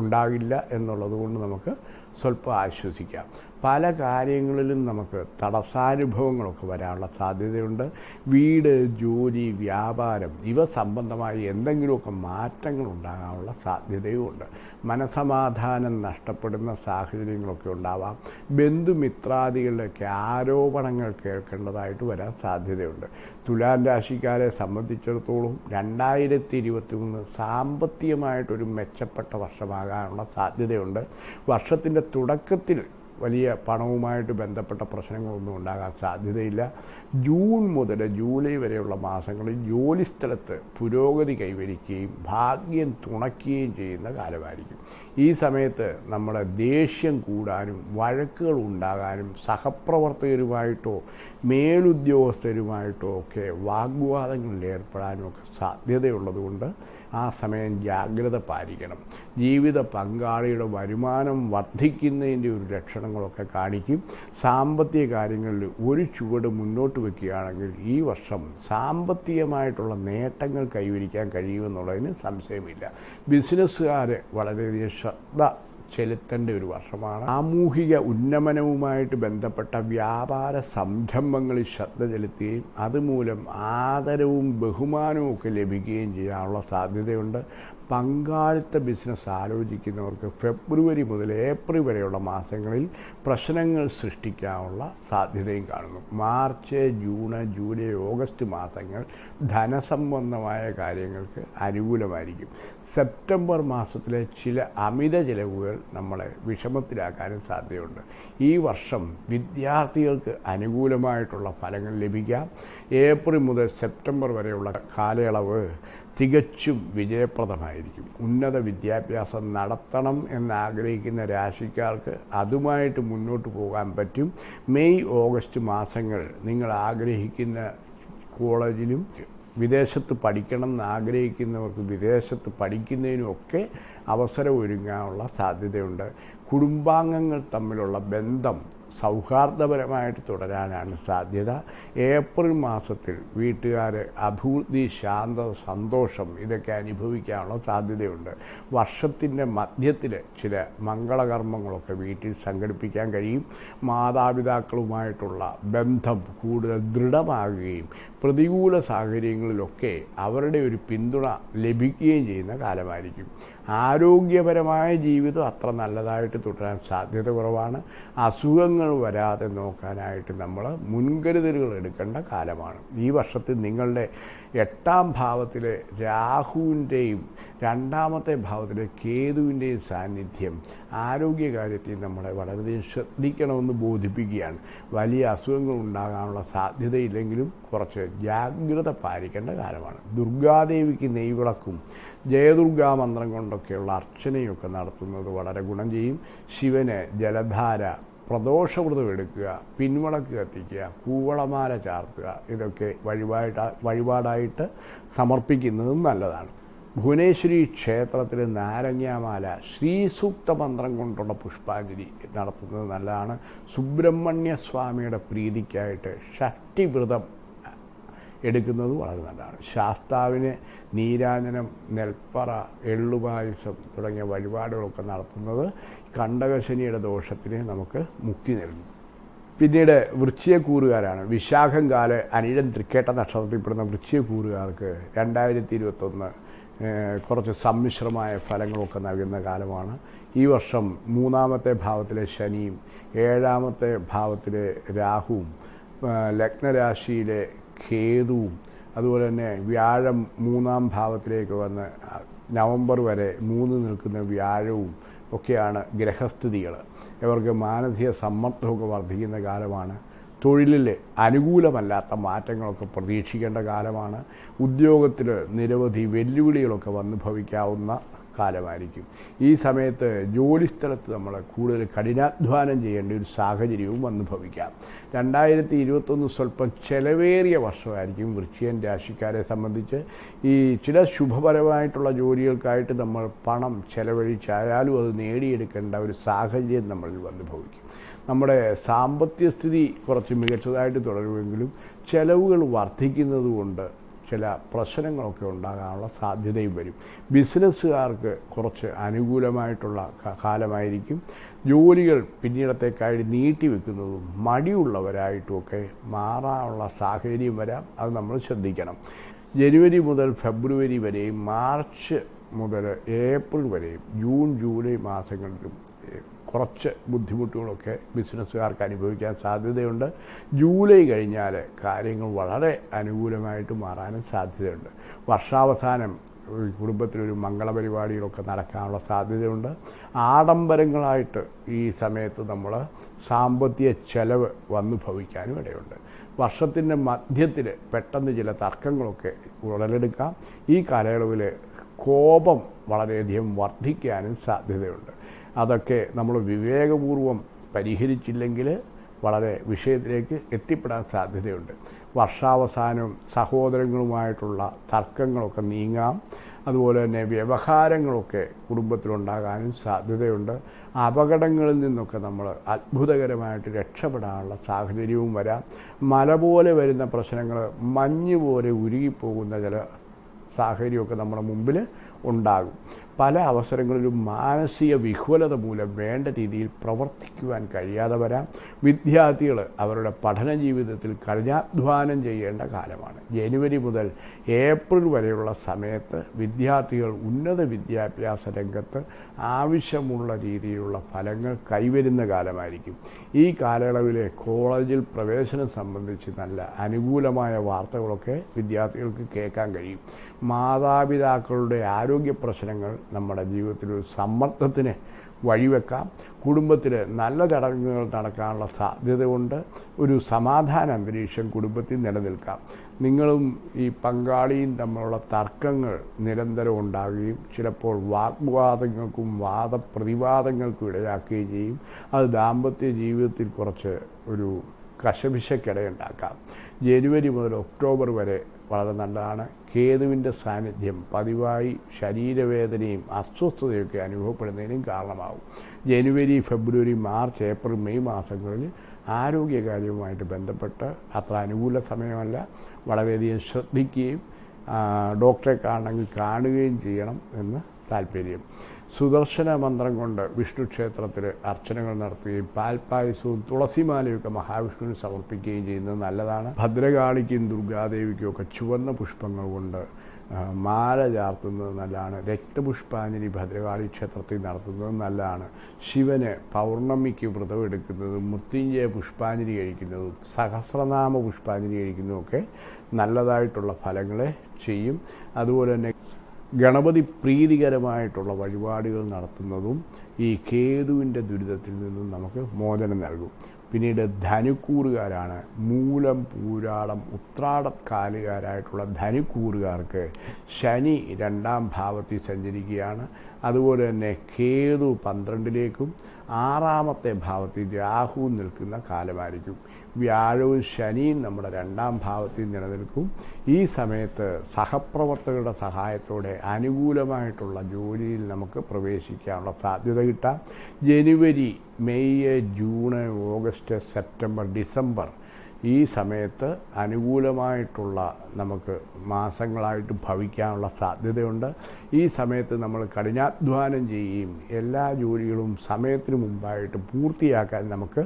ഉണ്ടാകില്ല എന്നുള്ളത് കൊണ്ട് നമുക്ക് സ്വല്പം ആശ്വസിക്കാം. പല കാര്യങ്ങളിലും നമുക്ക് തടസ്സാനുഭവങ്ങളൊക്കെ വരാനുള്ള സാധ്യതയുണ്ട്. വീട്, ജോലി, വ്യാപാരം ഇവ സംബന്ധമായി എന്തെങ്കിലുമൊക്കെ മാറ്റങ്ങൾ ഉണ്ടാകാനുള്ള സാധ്യതയുമുണ്ട്. മനസമാധാനം നഷ്ടപ്പെടുന്ന സാഹചര്യങ്ങളൊക്കെ ഉണ്ടാവാം. ബന്ധുമിത്രാദികളിലൊക്കെ ആരോപണങ്ങൾ കേൾക്കേണ്ടതായിട്ട് വരാൻ സാധ്യതയുണ്ട്. തുലാം രാശിക്കാരെ സംബന്ധിച്ചിടത്തോളം 2021 സാമ്പത്തികമായിട്ടൊരു മെച്ചപ്പെട്ട വർഷമാകാനുള്ള സാധ്യതയുണ്ട്. വർഷത്തിൻ്റെ തുടക്കത്തിൽ വലിയ പണവുമായിട്ട് ബന്ധപ്പെട്ട പ്രശ്നങ്ങളൊന്നും ഉണ്ടാകാൻ സാധ്യതയില്ല. ജൂൺ മുതൽ ജൂലൈ വരെയുള്ള മാസങ്ങളിൽ ജോലിസ്ഥലത്ത് പുരോഗതി കൈവരിക്കുകയും ഭാഗ്യം തുണയ്ക്കുകയും ചെയ്യുന്ന കാലമായിരിക്കും. ഈ സമയത്ത് നമ്മുടെ ദേഷ്യം കൂടാനും വഴക്കുകൾ ഉണ്ടാകാനും സഹപ്രവർത്തകരുമായിട്ടോ മേലുദ്യോഗസ്ഥരുമായിട്ടോ ഒക്കെ വാഗ്വാദങ്ങളിൽ ഏർപ്പെടാനും ഒക്കെ സാധ്യതയുള്ളതുകൊണ്ട് ആ സമയം ജാഗ്രത പാലിക്കണം. ജീവിത പങ്കാളിയുടെ വരുമാനം വർദ്ധിക്കുന്നതിൻ്റെ ഒരു ലക്ഷണങ്ങളൊക്കെ കാണിക്കും. സാമ്പത്തിക കാര്യങ്ങളിൽ ഒരു ചുവട് മുന്നോട്ട് വയ്ക്കുകയാണെങ്കിൽ ഈ വർഷം സാമ്പത്തികമായിട്ടുള്ള നേട്ടങ്ങൾ കൈവരിക്കാൻ കഴിയുമെന്നുള്ളതിന് സംശയമില്ല. ബിസിനസ്സുകാർ വളരെയധികം ശ്രദ്ധ ചെലുത്തേണ്ട ഒരു വർഷമാണ്. സാമൂഹിക ഉന്നമനവുമായിട്ട് ബന്ധപ്പെട്ട വ്യാപാര സംരംഭങ്ങളിൽ ശ്രദ്ധ ചെലുത്തുകയും അതുമൂലം ആദരവും ബഹുമാനവും ഒക്കെ ലഭിക്കുകയും ചെയ്യാനുള്ള സാധ്യതയുണ്ട്. പങ്കാളിത്ത ബിസിനസ് ആലോചിക്കുന്നവർക്ക് ഫെബ്രുവരി മുതൽ ഏപ്രിൽ വരെയുള്ള മാസങ്ങളിൽ പ്രശ്നങ്ങൾ സൃഷ്ടിക്കാനുള്ള സാധ്യതയും കാണുന്നു. മാർച്ച്, ജൂൺ, ജൂലൈ, ഓഗസ്റ്റ് മാസങ്ങൾ ധനസംബന്ധമായ കാര്യങ്ങൾക്ക് അനുകൂലമായിരിക്കും. സെപ്റ്റംബർ മാസത്തിലെ ചില അമിത ചിലവുകൾ നമ്മളെ വിഷമത്തിലാക്കാനും സാധ്യതയുണ്ട്. ഈ വർഷം വിദ്യാർത്ഥികൾക്ക് അനുകൂലമായിട്ടുള്ള ഫലങ്ങൾ ലഭിക്കാം. ഏപ്രിൽ മുതൽ സെപ്റ്റംബർ വരെയുള്ള കാലയളവ് തികച്ചും വിജയപ്രദമായിരിക്കും. ഉന്നത വിദ്യാഭ്യാസം നടത്തണം എന്നാഗ്രഹിക്കുന്ന രാശിക്കാർക്ക് അതുമായിട്ട് മുന്നോട്ട് പോകാൻ പറ്റും. മെയ്, ഓഗസ്റ്റ് മാസങ്ങൾ നിങ്ങൾ ആഗ്രഹിക്കുന്ന കോളേജിലും വിദേശത്ത് പഠിക്കണം എന്നാഗ്രഹിക്കുന്നവർക്ക് വിദേശത്ത് പഠിക്കുന്നതിനുമൊക്കെ അവസരം ഒരുങ്ങാനുള്ള സാധ്യതയുണ്ട്. കുടുംബാംഗങ്ങൾ തമ്മിലുള്ള ബന്ധം സൗഹാർദ്ദപരമായിട്ട് തുടരാനാണ് സാധ്യത. ഏപ്രിൽ മാസത്തിൽ വീട്ടുകാർ അഭിവൃദ്ധി, ശാന്തത, സന്തോഷം ഇതൊക്കെ അനുഭവിക്കാനുള്ള സാധ്യതയുണ്ട്. വർഷത്തിൻ്റെ മധ്യത്തിൽ ചില മംഗളകർമ്മങ്ങളൊക്കെ വീട്ടിൽ സംഘടിപ്പിക്കാൻ കഴിയും. മാതാപിതാക്കളുമായിട്ടുള്ള ബന്ധം കൂടുതൽ ദൃഢമാകുകയും പ്രതികൂല സാഹചര്യങ്ങളിലൊക്കെ അവരുടെ ഒരു പിന്തുണ ലഭിക്കുകയും ചെയ്യുന്ന കാലമായിരിക്കും. ആരോഗ്യപരമായ ജീവിതം അത്ര നല്ലതായിട്ട് തുടരാൻ സാധ്യത കുറവാണ്. അസുഖങ്ങൾ വരാതെ നോക്കാനായിട്ട് നമ്മൾ മുൻകരുതലുകൾ എടുക്കേണ്ട കാലമാണ്. ഈ വർഷത്തിൽ നിങ്ങളുടെ 8ാം ഭാവത്തിലെ രാഹുവിൻ്റെയും രണ്ടാമത്തെ ഭാവത്തിലെ കേതുവിൻ്റെ സാന്നിധ്യം ആരോഗ്യകാര്യത്തിൽ നമ്മളെ വളരെയധികം ശ്രദ്ധിക്കണമെന്ന് ബോധിപ്പിക്കുകയാണ്. വലിയ അസുഖങ്ങൾ ഉണ്ടാകാനുള്ള സാധ്യതയില്ലെങ്കിലും കുറച്ച് ജാഗ്രത പാലിക്കേണ്ട കാലമാണ്. ദുർഗാദേവിക്ക് നെയ്വിളക്കും ജയദുർഗാ മന്ത്രം കൊണ്ടൊക്കെയുള്ള അർച്ചനയൊക്കെ നടത്തുന്നത് വളരെ ഗുണം ചെയ്യും. ശിവന് ജലധാര, പ്രദോഷവ്രതം എടുക്കുക, പിൻവിളക്ക് കത്തിക്കുക, കൂവളമാല ചാർത്തുക, ഇതൊക്കെ വഴിപാടായിട്ട് സമർപ്പിക്കുന്നതും നല്ലതാണ്. ഭുവനേശ്വരി ക്ഷേത്രത്തിൽ നാരങ്ങാമാല, ശ്രീസൂക്ത മന്ത്രം കൊണ്ടുള്ള പുഷ്പാഞ്ജലി നടത്തുന്നത് നല്ലതാണ്. സുബ്രഹ്മണ്യ സ്വാമിയുടെ പ്രീതിക്കായിട്ട് ഷഷ്ടിവ്രതം എടുക്കുന്നത് വളരെ നല്ലതാണ്. ശാസ്താവിന് നീരാഞ്ജനം, നെൽപ്പറ, എള്ളുപായസം തുടങ്ങിയ വഴിപാടുകളൊക്കെ നടത്തുന്നത് കണ്ടകശനിയുടെ ദോഷത്തിന് നമുക്ക് മുക്തി നൽകും. പിന്നീട് വൃശ്ചികക്കൂറുകാരാണ്. വിശാഖം കാല അനിഴം തൃക്കേട്ട നക്ഷത്രത്തിൽപ്പെടുന്ന വൃശ്ചികക്കൂറുകാർക്ക് 2021 കുറച്ച് സമ്മിശ്രമായ ഫലങ്ങളൊക്കെ നൽകുന്ന കാലമാണ്. ഈ വർഷം 3ാമത്തെ ഭാവത്തിലെ ശനിയും 7ാമത്തെ ഭാവത്തിലെ രാഹുവും ലഗ്നരാശിയിലെ കേതുവും അതുപോലെ തന്നെ വ്യാഴം 3ാം ഭാവത്തിലേക്ക് വന്ന് നവംബർ വരെ 3 നിൽക്കുന്ന വ്യാഴവും ഒക്കെയാണ് ഗ്രഹസ്ഥിതികൾ. ഇവർക്ക് മാനസിക സമ്മർദ്ദമൊക്കെ വർദ്ധിക്കുന്ന കാലമാണ്. തൊഴിലിൽ അനുകൂലമല്ലാത്ത മാറ്റങ്ങളൊക്കെ പ്രതീക്ഷിക്കേണ്ട കാലമാണ്. ഉദ്യോഗത്തിൽ നിരവധി വെല്ലുവിളികളൊക്കെ വന്നു ഭവിക്കാവുന്ന കാലമായിരിക്കും. ഈ സമയത്ത് ജോലിസ്ഥലത്ത് നമ്മൾ കൂടുതൽ കഠിനാധ്വാനം ചെയ്യേണ്ട ഒരു സാഹചര്യവും വന്നു ഭവിക്കാം. 2021 സ്വല്പം ചെലവേറിയ വർഷമായിരിക്കും വൃശ്ചികൻ രാശിക്കാരെ സംബന്ധിച്ച്. ഈ ചില ശുഭപരമായിട്ടുള്ള ജോലികൾക്കായിട്ട് നമ്മൾ പണം ചെലവഴിച്ചാലും അത് നേടിയെടുക്കേണ്ട ഒരു സാഹചര്യം നമ്മളിൽ വന്നു ഭവിക്കും. നമ്മുടെ സാമ്പത്തിക സ്ഥിതി കുറച്ച് മികച്ചതായിട്ട് തുടരുമെങ്കിലും ചെലവുകൾ വർദ്ധിക്കുന്നതുകൊണ്ട് ചില പ്രശ്നങ്ങളൊക്കെ ഉണ്ടാകാനുള്ള സാധ്യതയും വരും. ബിസിനസ്സുകാർക്ക് കുറച്ച് അനുകൂലമായിട്ടുള്ള കാലമായിരിക്കും. ജോലികൾ പിന്നീടത്തേക്കായി നീട്ടിവെക്കുന്നതും മടിയുള്ളവരായിട്ടുമൊക്കെ മാറാനുള്ള സാഹചര്യം വരാം. അത് നമ്മൾ ശ്രദ്ധിക്കണം. ജനുവരി മുതൽ ഫെബ്രുവരി വരെയും മാർച്ച് മുതൽ ഏപ്രിൽ വരെയും ജൂൺ ജൂലൈ മാസങ്ങളിലും കുറച്ച് ബുദ്ധിമുട്ടുകളൊക്കെ ബിസിനസ്സുകാർക്ക് അനുഭവിക്കാൻ സാധ്യതയുണ്ട്. ജൂലൈ കഴിഞ്ഞാൽ കാര്യങ്ങൾ വളരെ അനുകൂലമായിട്ട് മാറാനും സാധ്യതയുണ്ട്. വർഷാവസാനം കുടുംബത്തിലൊരു മംഗളപരിപാടികളൊക്കെ നടക്കാനുള്ള സാധ്യതയുണ്ട്. ആഡംബരങ്ങളായിട്ട് ഈ സമയത്ത് നമ്മൾ സാമ്പത്തിക ചെലവ് വന്നു ഭവിക്കാനും ഇടയുണ്ട്. വർഷത്തിൻ്റെ മധ്യത്തിൽ പെട്ടെന്ന് ചില തർക്കങ്ങളൊക്കെ ഉടലെടുക്കാം. ഈ കാലയളവിൽ കോപം വളരെയധികം വർദ്ധിക്കാനും സാധ്യതയുണ്ട്. അതൊക്കെ നമ്മൾ വിവേകപൂർവം പരിഹരിച്ചില്ലെങ്കിൽ വളരെ വിഷയത്തിലേക്ക് എത്തിപ്പെടാൻ സാധ്യതയുണ്ട്. വർഷാവസാനവും സഹോദരങ്ങളുമായിട്ടുള്ള തർക്കങ്ങളൊക്കെ നീങ്ങാം. അതുപോലെ തന്നെ വ്യവഹാരങ്ങളൊക്കെ കുടുംബത്തിലുണ്ടാകാനും സാധ്യതയുണ്ട്. അപകടങ്ങളിൽ നിന്നൊക്കെ നമ്മൾ അത്ഭുതകരമായിട്ട് രക്ഷപ്പെടാനുള്ള സാഹചര്യവും വരാം. മല പോലെ വരുന്ന പ്രശ്നങ്ങൾ മഞ്ഞ് പോലെ ഉരുകിപ്പോകുന്ന ചില സാഹചര്യമൊക്കെ നമ്മുടെ മുമ്പിൽ ഉണ്ടാകും. പല അവസരങ്ങളിലും മാനസിക വിഹ്വലത മൂലം വേണ്ട രീതിയിൽ പ്രവർത്തിക്കുവാൻ കഴിയാതെ വരാം. വിദ്യാർത്ഥികൾ അവരുടെ പഠന ജീവിതത്തിൽ കഠിനാധ്വാനം ചെയ്യേണ്ട കാലമാണ്. ജനുവരി മുതൽ ഏപ്രിൽ വരെയുള്ള സമയത്ത് വിദ്യാർത്ഥികൾ ഉന്നത വിദ്യാഭ്യാസ രംഗത്ത് ആവശ്യമുള്ള രീതിയിലുള്ള ഫലങ്ങൾ കൈവരുന്ന കാലമായിരിക്കും. ഈ കാലയളവിലെ കോളേജിൽ പ്രവേശനം സംബന്ധിച്ച് നല്ല അനുകൂലമായ വാർത്തകളൊക്കെ വിദ്യാർത്ഥികൾക്ക് കേൾക്കാൻ കഴിയും. മാതാപിതാക്കളുടെ ആരോഗ്യ പ്രശ്നങ്ങൾ നമ്മുടെ ജീവിതത്തിലൊരു സമ്മർദ്ദത്തിന് വഴിവെക്കാം. കുടുംബത്തിൽ നല്ല ചടങ്ങുകൾ നടക്കാനുള്ള സാധ്യത കൊണ്ട് ഒരു സമാധാന അന്തരീക്ഷം കുടുംബത്തിൽ നിലനിൽക്കാം. നിങ്ങളും ഈ പങ്കാളിയും തമ്മിലുള്ള തർക്കങ്ങൾ നിരന്തരം ഉണ്ടാകുകയും ചിലപ്പോൾ വാഗ്വാദങ്ങൾക്കും വാദപ്രതിവാദങ്ങൾക്കും ഇടയാക്കുകയും ചെയ്യും. അത് ദാമ്പത്യ ജീവിതത്തിൽ കുറച്ച് ഒരു കശപിശക്കിടയുണ്ടാക്കാം. ജനുവരി മുതൽ ഒക്ടോബർ വരെ വളരെ നല്ലതാണ്. കേതുവിൻ്റെ സാന്നിധ്യം പതിവായി ശരീരവേദനയും അസ്വസ്ഥതയൊക്കെ അനുഭവപ്പെടുന്നതിനും കാരണമാകും. ജനുവരി, ഫെബ്രുവരി, മാർച്ച്, ഏപ്രിൽ, മെയ് മാസങ്ങളിൽ ആരോഗ്യകാര്യവുമായിട്ട് ബന്ധപ്പെട്ട് അത്ര അനുകൂല സമയമല്ല. വളരെയധികം ശ്രദ്ധിക്കുകയും ഡോക്ടറെ കാണുകയും ചെയ്യണം എന്ന് താല്പര്യം. സുദർശന മന്ത്രം കൊണ്ട് വിഷ്ണു ക്ഷേത്രത്തിൽ അർച്ചനകൾ നടത്തുകയും പാൽപ്പായസവും തുളസിമാലയൊക്കെ മഹാവിഷ്ണുവിന് സമർപ്പിക്കുകയും ചെയ്യുന്നത് നല്ലതാണ്. ഭദ്രകാളിക്കും ദുർഗാദേവിക്കും ഒക്കെ ചുവന്ന പുഷ്പങ്ങൾ കൊണ്ട് മാല ചാർത്തുന്നത് നല്ലതാണ്. രക്തപുഷ്പാഞ്ജലി ഭദ്രകാളി ക്ഷേത്രത്തിൽ നടത്തുന്നത് നല്ലതാണ്. ശിവന് പൗർണമിക്ക് വ്രതം എടുക്കുന്നതും മൃത്യുഞ്ജയ പുഷ്പാഞ്ജലി കഴിക്കുന്നതും സഹസ്രനാമ പുഷ്പാഞ്ജലി കഴിക്കുന്നതുമൊക്കെ നല്ലതായിട്ടുള്ള ഫലങ്ങളെ ചെയ്യും. അതുപോലെ തന്നെ Ganabadi Predigaramitola Vajivadigal Narthanadum, E. Kedu in the Dudatin Namaka, more than an algo. Pineda Dhanukurgarana, Mulam Puradam Utrada Kaligaratola Dhanukurgarke, Shani Randam Pavati Sanjirigiana, Adword and a Kedu Pandrandilecum, Aramate Pavati, Jahu Nilkuna Kalamarikum. വ്യാഴവും ശനിയും നമ്മുടെ രണ്ടാം ഭാവത്തിൽ നിലനിൽക്കും ഈ സമയത്ത് സഹപ്രവർത്തകരുടെ സഹായത്തോടെ അനുകൂലമായിട്ടുള്ള ജോലിയിൽ നമുക്ക് പ്രവേശിക്കാനുള്ള സാധ്യത കിട്ടാം ജനുവരി May June August September December ഈ സമയത്ത് അനുകൂലമായിട്ടുള്ള നമുക്ക് മാസങ്ങളായിട്ട് ഭവിക്കാനുള്ള സാധ്യതയുണ്ട് ഈ സമയത്ത് നമ്മൾ കഠിനാധ്വാനം ചെയ്യും എല്ലാ ജോലികളും സമയത്തിന് മുമ്പായിട്ട് പൂർത്തിയാക്കാൻ നമുക്ക്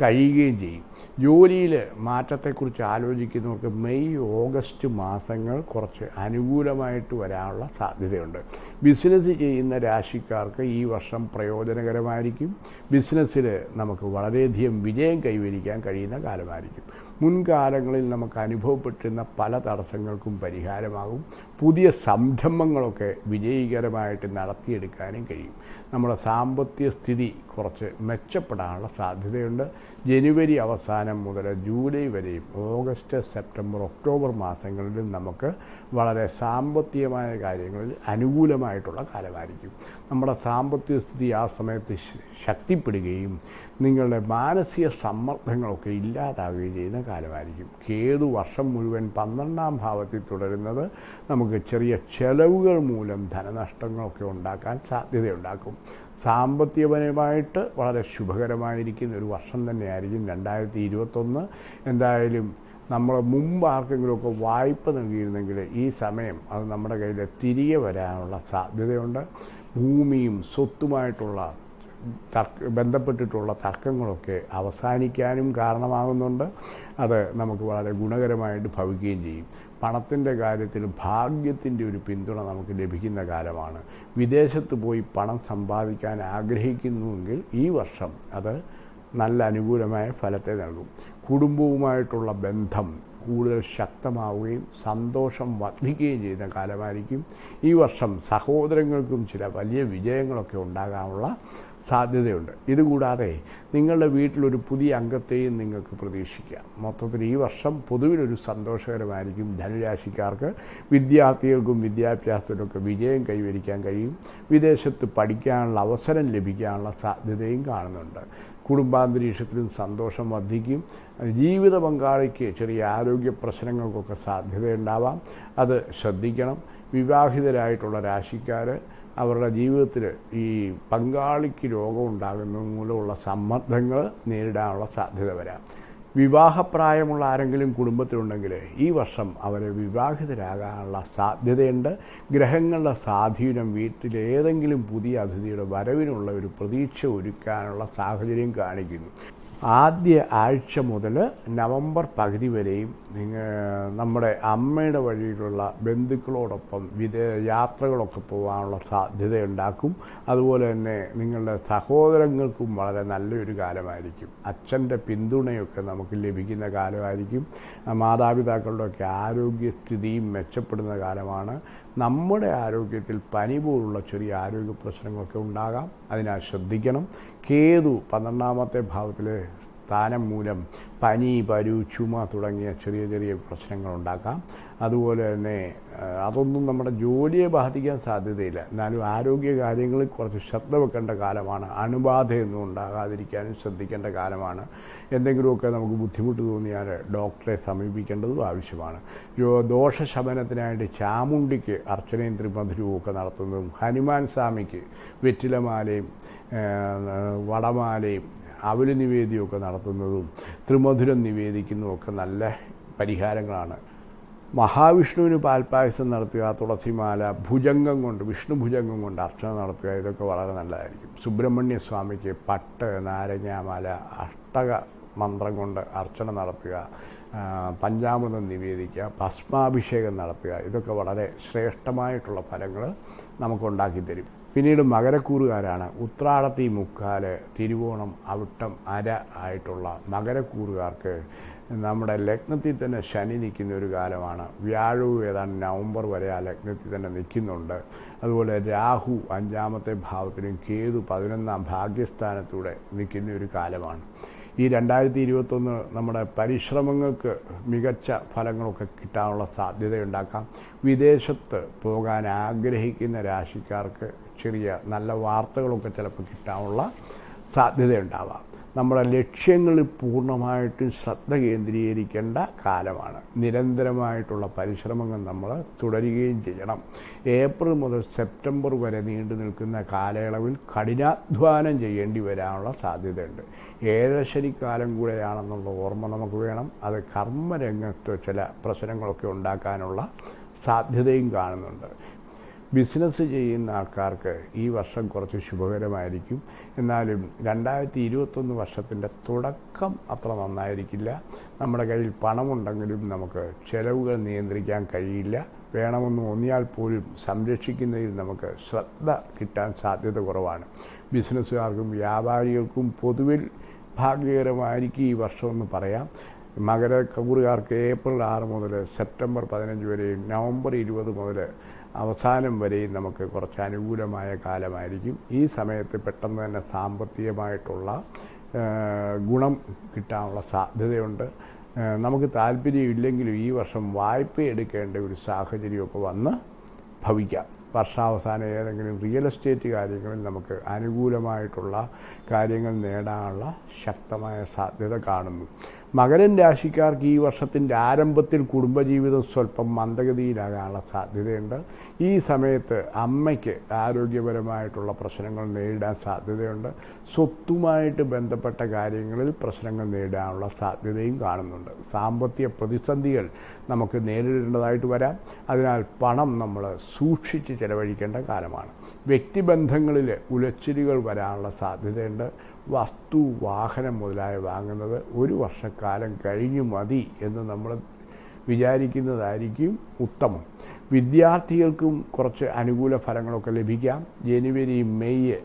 കഴിയുകയും ചെയ്യും ജോലിയിലെ മാറ്റത്തെക്കുറിച്ച് ആലോചിക്കുന്നവർക്ക് മെയ് ഓഗസ്റ്റ് മാസങ്ങൾ കുറച്ച് അനുകൂലമായിട്ട് വരാനുള്ള സാധ്യതയുണ്ട് ബിസിനസ് ചെയ്യുന്ന രാശിക്കാർക്ക് ഈ വർഷം പ്രയോജനകരമായിരിക്കും ബിസിനസ്സിൽ നമുക്ക് വളരെയധികം വിജയം കൈവരിക്കാൻ കഴിയുന്ന കാലമായിരിക്കും മുൻകാലങ്ങളിൽ നമുക്ക് അനുഭവപ്പെട്ടിരുന്ന പല തടസ്സങ്ങൾക്കും പരിഹാരമാകും പുതിയ സംരംഭങ്ങളൊക്കെ വിജയകരമായിട്ട് നടത്തിയെടുക്കാനും കഴിയും നമ്മുടെ സാമ്പത്തിക സ്ഥിതി കുറച്ച് മെച്ചപ്പെടാനുള്ള സാധ്യതയുണ്ട് ജനുവരി അവസാനം മുതൽ ജൂലൈ വരെയും ഓഗസ്റ്റ് സെപ്റ്റംബർ ഒക്ടോബർ മാസങ്ങളിലും നമുക്ക് വളരെ സാമ്പത്തികമായ കാര്യങ്ങളിൽ അനുകൂലമായിട്ടുള്ള കാലമായിരിക്കും നമ്മുടെ സാമ്പത്തിക സ്ഥിതി ആ സമയത്ത് ശക്തിപ്പെടുകയും നിങ്ങളുടെ മാനസിക സമ്മർദ്ദങ്ങളൊക്കെ ഇല്ലാതാവുകയും ചെയ്യുന്ന കാലമായിരിക്കും കേതു വർഷം മുഴുവൻ പന്ത്രണ്ടാം ഭാവത്തിൽ തുടരുന്നത് നമുക്ക് ചെറിയ ചെലവുകൾ മൂലം ധനനഷ്ടങ്ങളൊക്കെ ഉണ്ടാക്കാൻ സാധ്യതയുണ്ടാക്കും സാമ്പത്തികപരമായിട്ട് വളരെ ശുഭകരമായിരിക്കുന്ന ഒരു വർഷം തന്നെയായിരിക്കും 2021 എന്തായാലും നമ്മൾ മുമ്പ് ആർക്കെങ്കിലുമൊക്കെ വായ്പ നൽകിയിരുന്നെങ്കിൽ ഈ സമയം അത് നമ്മുടെ കയ്യിൽ തിരികെ വരാനുള്ള സാധ്യതയുണ്ട് ഭൂമിയും സ്വത്തുമായിട്ടുള്ള ബന്ധപ്പെട്ടിട്ടുള്ള തർക്കങ്ങളൊക്കെ അവസാനിക്കാനും കാരണമാകുന്നുണ്ട് അത് നമുക്ക് വളരെ ഗുണകരമായിട്ട് ഭവിക്കുകയും ചെയ്യും പണത്തിൻ്റെ കാര്യത്തിൽ ഭാഗ്യത്തിൻ്റെ ഒരു പിന്തുണ നമുക്ക് ലഭിക്കുന്ന കാലമാണ് വിദേശത്ത് പോയി പണം സമ്പാദിക്കാൻ ആഗ്രഹിക്കുന്നുവെങ്കിൽ ഈ വർഷം അത് നല്ല അനുകൂലമായ ഫലത്തെ നൽകും കുടുംബവുമായിട്ടുള്ള ബന്ധം കൂടുതൽ ശക്തമാവുകയും സന്തോഷം വർദ്ധിക്കുകയും ചെയ്യുന്ന കാലമായിരിക്കും ഈ വർഷം സഹോദരങ്ങൾക്കും ചില വലിയ വിജയങ്ങളൊക്കെ ഉണ്ടാകാനുള്ള സാധ്യതയുണ്ട് ഇതുകൂടാതെ നിങ്ങളുടെ വീട്ടിലൊരു പുതിയ അംഗത്തെയും നിങ്ങൾക്ക് പ്രതീക്ഷിക്കാം മൊത്തത്തിൽ ഈ വർഷം പൊതുവിലൊരു സന്തോഷകരമായിരിക്കും ധനുരാശിക്കാർക്ക് വിദ്യാർത്ഥികൾക്കും വിദ്യാഭ്യാസത്തിനൊക്കെ വിജയം കൈവരിക്കാൻ കഴിയും വിദേശത്ത് പഠിക്കാനുള്ള അവസരം ലഭിക്കാനുള്ള സാധ്യതയും കാണുന്നുണ്ട് കുടുംബാന്തരീക്ഷത്തിലും സന്തോഷം വർദ്ധിക്കും ജീവിത പങ്കാളിക്ക് ചെറിയ ആരോഗ്യ പ്രശ്നങ്ങൾക്കൊക്കെ സാധ്യതയുണ്ടാവാം അത് ശ്രദ്ധിക്കണം വിവാഹിതരായിട്ടുള്ള രാശിക്കാർ അവരുടെ ജീവിതത്തിൽ ഈ പങ്കാളിക്ക് രോഗം ഉണ്ടാകുന്നത് മൂലമുള്ള സമ്മർദ്ദങ്ങൾ നേരിടാനുള്ള സാധ്യത വരാം വിവാഹപ്രായമുള്ള ആരെങ്കിലും കുടുംബത്തിലുണ്ടെങ്കിൽ ഈ വർഷം അവരെ വിവാഹിതരാകാനുള്ള സാധ്യതയുണ്ട് ഗ്രഹങ്ങളുടെ സ്വാധീനം വീട്ടിലെ ഏതെങ്കിലും പുതിയ അതിഥിയുടെ വരവിനുള്ള ഒരു പ്രതീക്ഷ ഒരുക്കാനുള്ള സാഹചര്യം കാണിക്കുന്നു ആദ്യ ആഴ്ച മുതൽ നവംബർ പകുതി വരെയും നമ്മുടെ അമ്മയുടെ വഴിയിലുള്ള ബന്ധുക്കളോടൊപ്പം യാത്രകളൊക്കെ പോകാനുള്ള സാധ്യതയുണ്ടാക്കും അതുപോലെ തന്നെ നിങ്ങളുടെ സഹോദരങ്ങൾക്കും വളരെ നല്ലൊരു കാലമായിരിക്കും അച്ഛൻ്റെ പിന്തുണയൊക്കെ നമുക്ക് ലഭിക്കുന്ന കാലമായിരിക്കും മാതാപിതാക്കളുടെയൊക്കെ ആരോഗ്യസ്ഥിതിയും മെച്ചപ്പെടുന്ന കാലമാണ് നമ്മുടെ ആരോഗ്യത്തിൽ പനി പോലുള്ള ചെറിയ ആരോഗ്യ പ്രശ്നങ്ങളൊക്കെ ഉണ്ടാകാം അതിനാൽ ശ്രദ്ധിക്കണം കേതു പന്ത്രണ്ടാമത്തെ ഭാവത്തിലെ സ്ഥാനം മൂലം പനി പരു ചുമ തുടങ്ങിയ ചെറിയ ചെറിയ പ്രശ്നങ്ങളുണ്ടാക്കാം അതുപോലെ തന്നെ അതൊന്നും നമ്മുടെ ജോലിയെ ബാധിക്കാൻ സാധ്യതയില്ല എന്നാലും ആരോഗ്യ കാര്യങ്ങളിൽ കുറച്ച് ശ്രദ്ധ വെക്കേണ്ട കാലമാണ് അണുബാധയൊന്നും ഉണ്ടാകാതിരിക്കാനും ശ്രദ്ധിക്കേണ്ട കാലമാണ് എന്തെങ്കിലുമൊക്കെ നമുക്ക് ബുദ്ധിമുട്ട് തോന്നിയാൽ ഡോക്ടറെ സമീപിക്കേണ്ടതും ആവശ്യമാണ് ദോഷശമനത്തിനായിട്ട് ചാമുണ്ടിക്ക് അർച്ചനയും ത്രിമധുരവും ഒക്കെ നടത്തുന്നതും ഹനുമാൻ സ്വാമിക്ക് വെറ്റിലമാലയും വടമാലയും അവല് നിവേദ്യമൊക്കെ നടത്തുന്നതും ത്രിമധുരം നിവേദിക്കുന്നതുമൊക്കെ നല്ല പരിഹാരങ്ങളാണ് മഹാവിഷ്ണുവിന് പാൽപ്പായസം നടത്തുക തുളസിമാല ഭുജംഗം കൊണ്ട് വിഷ്ണു ഭുജംഗം കൊണ്ട് അർച്ചന നടത്തുക ഇതൊക്കെ വളരെ നല്ലതായിരിക്കും സുബ്രഹ്മണ്യ സ്വാമിക്ക് പട്ട് നാരങ്ങാമാല അഷ്ടക മന്ത്രം കൊണ്ട് അർച്ചന നടത്തുക പഞ്ചാമൃതം നിവേദിക്കുക ഭസ്മാഭിഷേകം നടത്തുക ഇതൊക്കെ വളരെ ശ്രേഷ്ഠമായിട്ടുള്ള ഫലങ്ങൾ നമുക്കുണ്ടാക്കി തരും പിന്നീട് മകരക്കൂറുകാരാണ്. ഉത്രാടത്തി മുക്കാൽ തിരുവോണം അവിട്ടം അര ആയിട്ടുള്ള മകരക്കൂറുകാർക്ക് നമ്മുടെ ലഗ്നത്തിൽ തന്നെ ശനി നിൽക്കുന്ന ഒരു കാലമാണ്. വ്യാഴവും ഏതാണ്ട് നവംബർ വരെ ആ ലഗ്നത്തിൽ തന്നെ നിൽക്കുന്നുണ്ട്. അതുപോലെ രാഹു അഞ്ചാമത്തെ ഭാവത്തിലും കേതു പതിനൊന്നാം ഭാഗ്യസ്ഥാനത്തൂടെ നിൽക്കുന്ന ഒരു കാലമാണ്. ഈ 2021 നമ്മുടെ പരിശ്രമങ്ങൾക്ക് മികച്ച ഫലങ്ങളൊക്കെ കിട്ടാനുള്ള സാധ്യതയുണ്ടാക്കാം. വിദേശത്ത് പോകാൻ ആഗ്രഹിക്കുന്ന രാശിക്കാർക്ക് ചെറിയ നല്ല വാർത്തകളൊക്കെ ചിലപ്പോൾ കിട്ടാനുള്ള സാധ്യതയുണ്ടാവാം. നമ്മുടെ ലക്ഷ്യങ്ങളിൽ പൂർണ്ണമായിട്ടും ശ്രദ്ധ കേന്ദ്രീകരിക്കേണ്ട കാലമാണ്. നിരന്തരമായിട്ടുള്ള പരിശ്രമങ്ങൾ നമ്മൾ തുടരുകയും ചെയ്യണം. ഏപ്രിൽ മുതൽ സെപ്റ്റംബർ വരെ നീണ്ടു നിൽക്കുന്ന കാലയളവിൽ കഠിനാധ്വാനം ചെയ്യേണ്ടി വരാനുള്ള സാധ്യതയുണ്ട്. ഏഴരശനിക്കാലം കൂടെയാണെന്നുള്ള ഓർമ്മ നമുക്ക് വേണം. അത് കർമ്മരംഗത്ത് ചില പ്രശ്നങ്ങളൊക്കെ ഉണ്ടാക്കാനുള്ള സാധ്യതയും കാണുന്നുണ്ട്. ബിസിനസ് ചെയ്യുന്ന ആൾക്കാർക്ക് ഈ വർഷം കുറച്ച് ശുഭകരമായിരിക്കും. എന്നാലും 2021 വർഷത്തിൻ്റെ തുടക്കം അത്ര നന്നായിരിക്കില്ല. നമ്മുടെ കയ്യിൽ പണമുണ്ടെങ്കിലും നമുക്ക് ചെലവുകൾ നിയന്ത്രിക്കാൻ കഴിയില്ല. വേണമെന്ന് തോന്നിയാൽ പോലും സംരക്ഷിക്കുന്നതിൽ നമുക്ക് ശ്രദ്ധ കിട്ടാൻ സാധ്യത കുറവാണ്. ബിസിനസ്സുകാർക്കും വ്യാപാരികൾക്കും പൊതുവിൽ ഭാഗ്യകരമായിരിക്കും ഈ വർഷമെന്ന് പറയാം. മകരക്കൂറുകാർക്ക് ഏപ്രിൽ 6 മുതൽ സെപ്റ്റംബർ 15 വരെയും നവംബർ 20 മുതൽ അവസാനം വരെയും നമുക്ക് കുറച്ച് അനുകൂലമായ കാലമായിരിക്കും. ഈ സമയത്ത് പെട്ടെന്ന് തന്നെ സാമ്പത്തികമായിട്ടുള്ള ഗുണം കിട്ടാനുള്ള സാധ്യതയുണ്ട്. നമുക്ക് താല്പര്യമില്ലെങ്കിലും ഈ വർഷം വായ്പ എടുക്കേണ്ട ഒരു സാഹചര്യമൊക്കെ വന്ന് ഭവിക്കാം. വർഷാവസാനം ഏതെങ്കിലും റിയൽ എസ്റ്റേറ്റ് കാര്യങ്ങളിൽ നമുക്ക് അനുകൂലമായിട്ടുള്ള കാര്യങ്ങൾ നേടാനുള്ള ശക്തമായ സാധ്യത കാണുന്നു. മകരം രാശിക്കാർക്ക് ഈ വർഷത്തിൻ്റെ ആരംഭത്തിൽ കുടുംബജീവിതം സ്വല്പം മന്ദഗതിയിലാകാനുള്ള സാധ്യതയുണ്ട്. ഈ സമയത്ത് അമ്മയ്ക്ക് ആരോഗ്യപരമായിട്ടുള്ള പ്രശ്നങ്ങൾ നേരിടാൻ സാധ്യതയുണ്ട്. സ്വത്തുമായിട്ട് ബന്ധപ്പെട്ട കാര്യങ്ങളിൽ പ്രശ്നങ്ങൾ നേരിടാനുള്ള സാധ്യതയും കാണുന്നുണ്ട്. സാമ്പത്തിക പ്രതിസന്ധികൾ നമുക്ക് നേരിടേണ്ടതായിട്ട് വരാം. അതിനാൽ പണം നമ്മൾ സൂക്ഷിച്ച് ചെലവഴിക്കേണ്ട കാലമാണ്. വ്യക്തിബന്ധങ്ങളിൽ ഉലച്ചിലുകൾ വരാനുള്ള സാധ്യതയുണ്ട്. വസ്തു വാഹനം മുതലായ വാങ്ങുന്നത് ഒരു വർഷക്കാലം കഴിഞ്ഞു മതി എന്ന് നമ്മൾ വിചാരിക്കുന്നതായിരിക്കും ഉത്തമം. വിദ്യാർത്ഥികൾക്കും കുറച്ച് അനുകൂല ഫലങ്ങളൊക്കെ ലഭിക്കാം. ജനുവരി മെയ്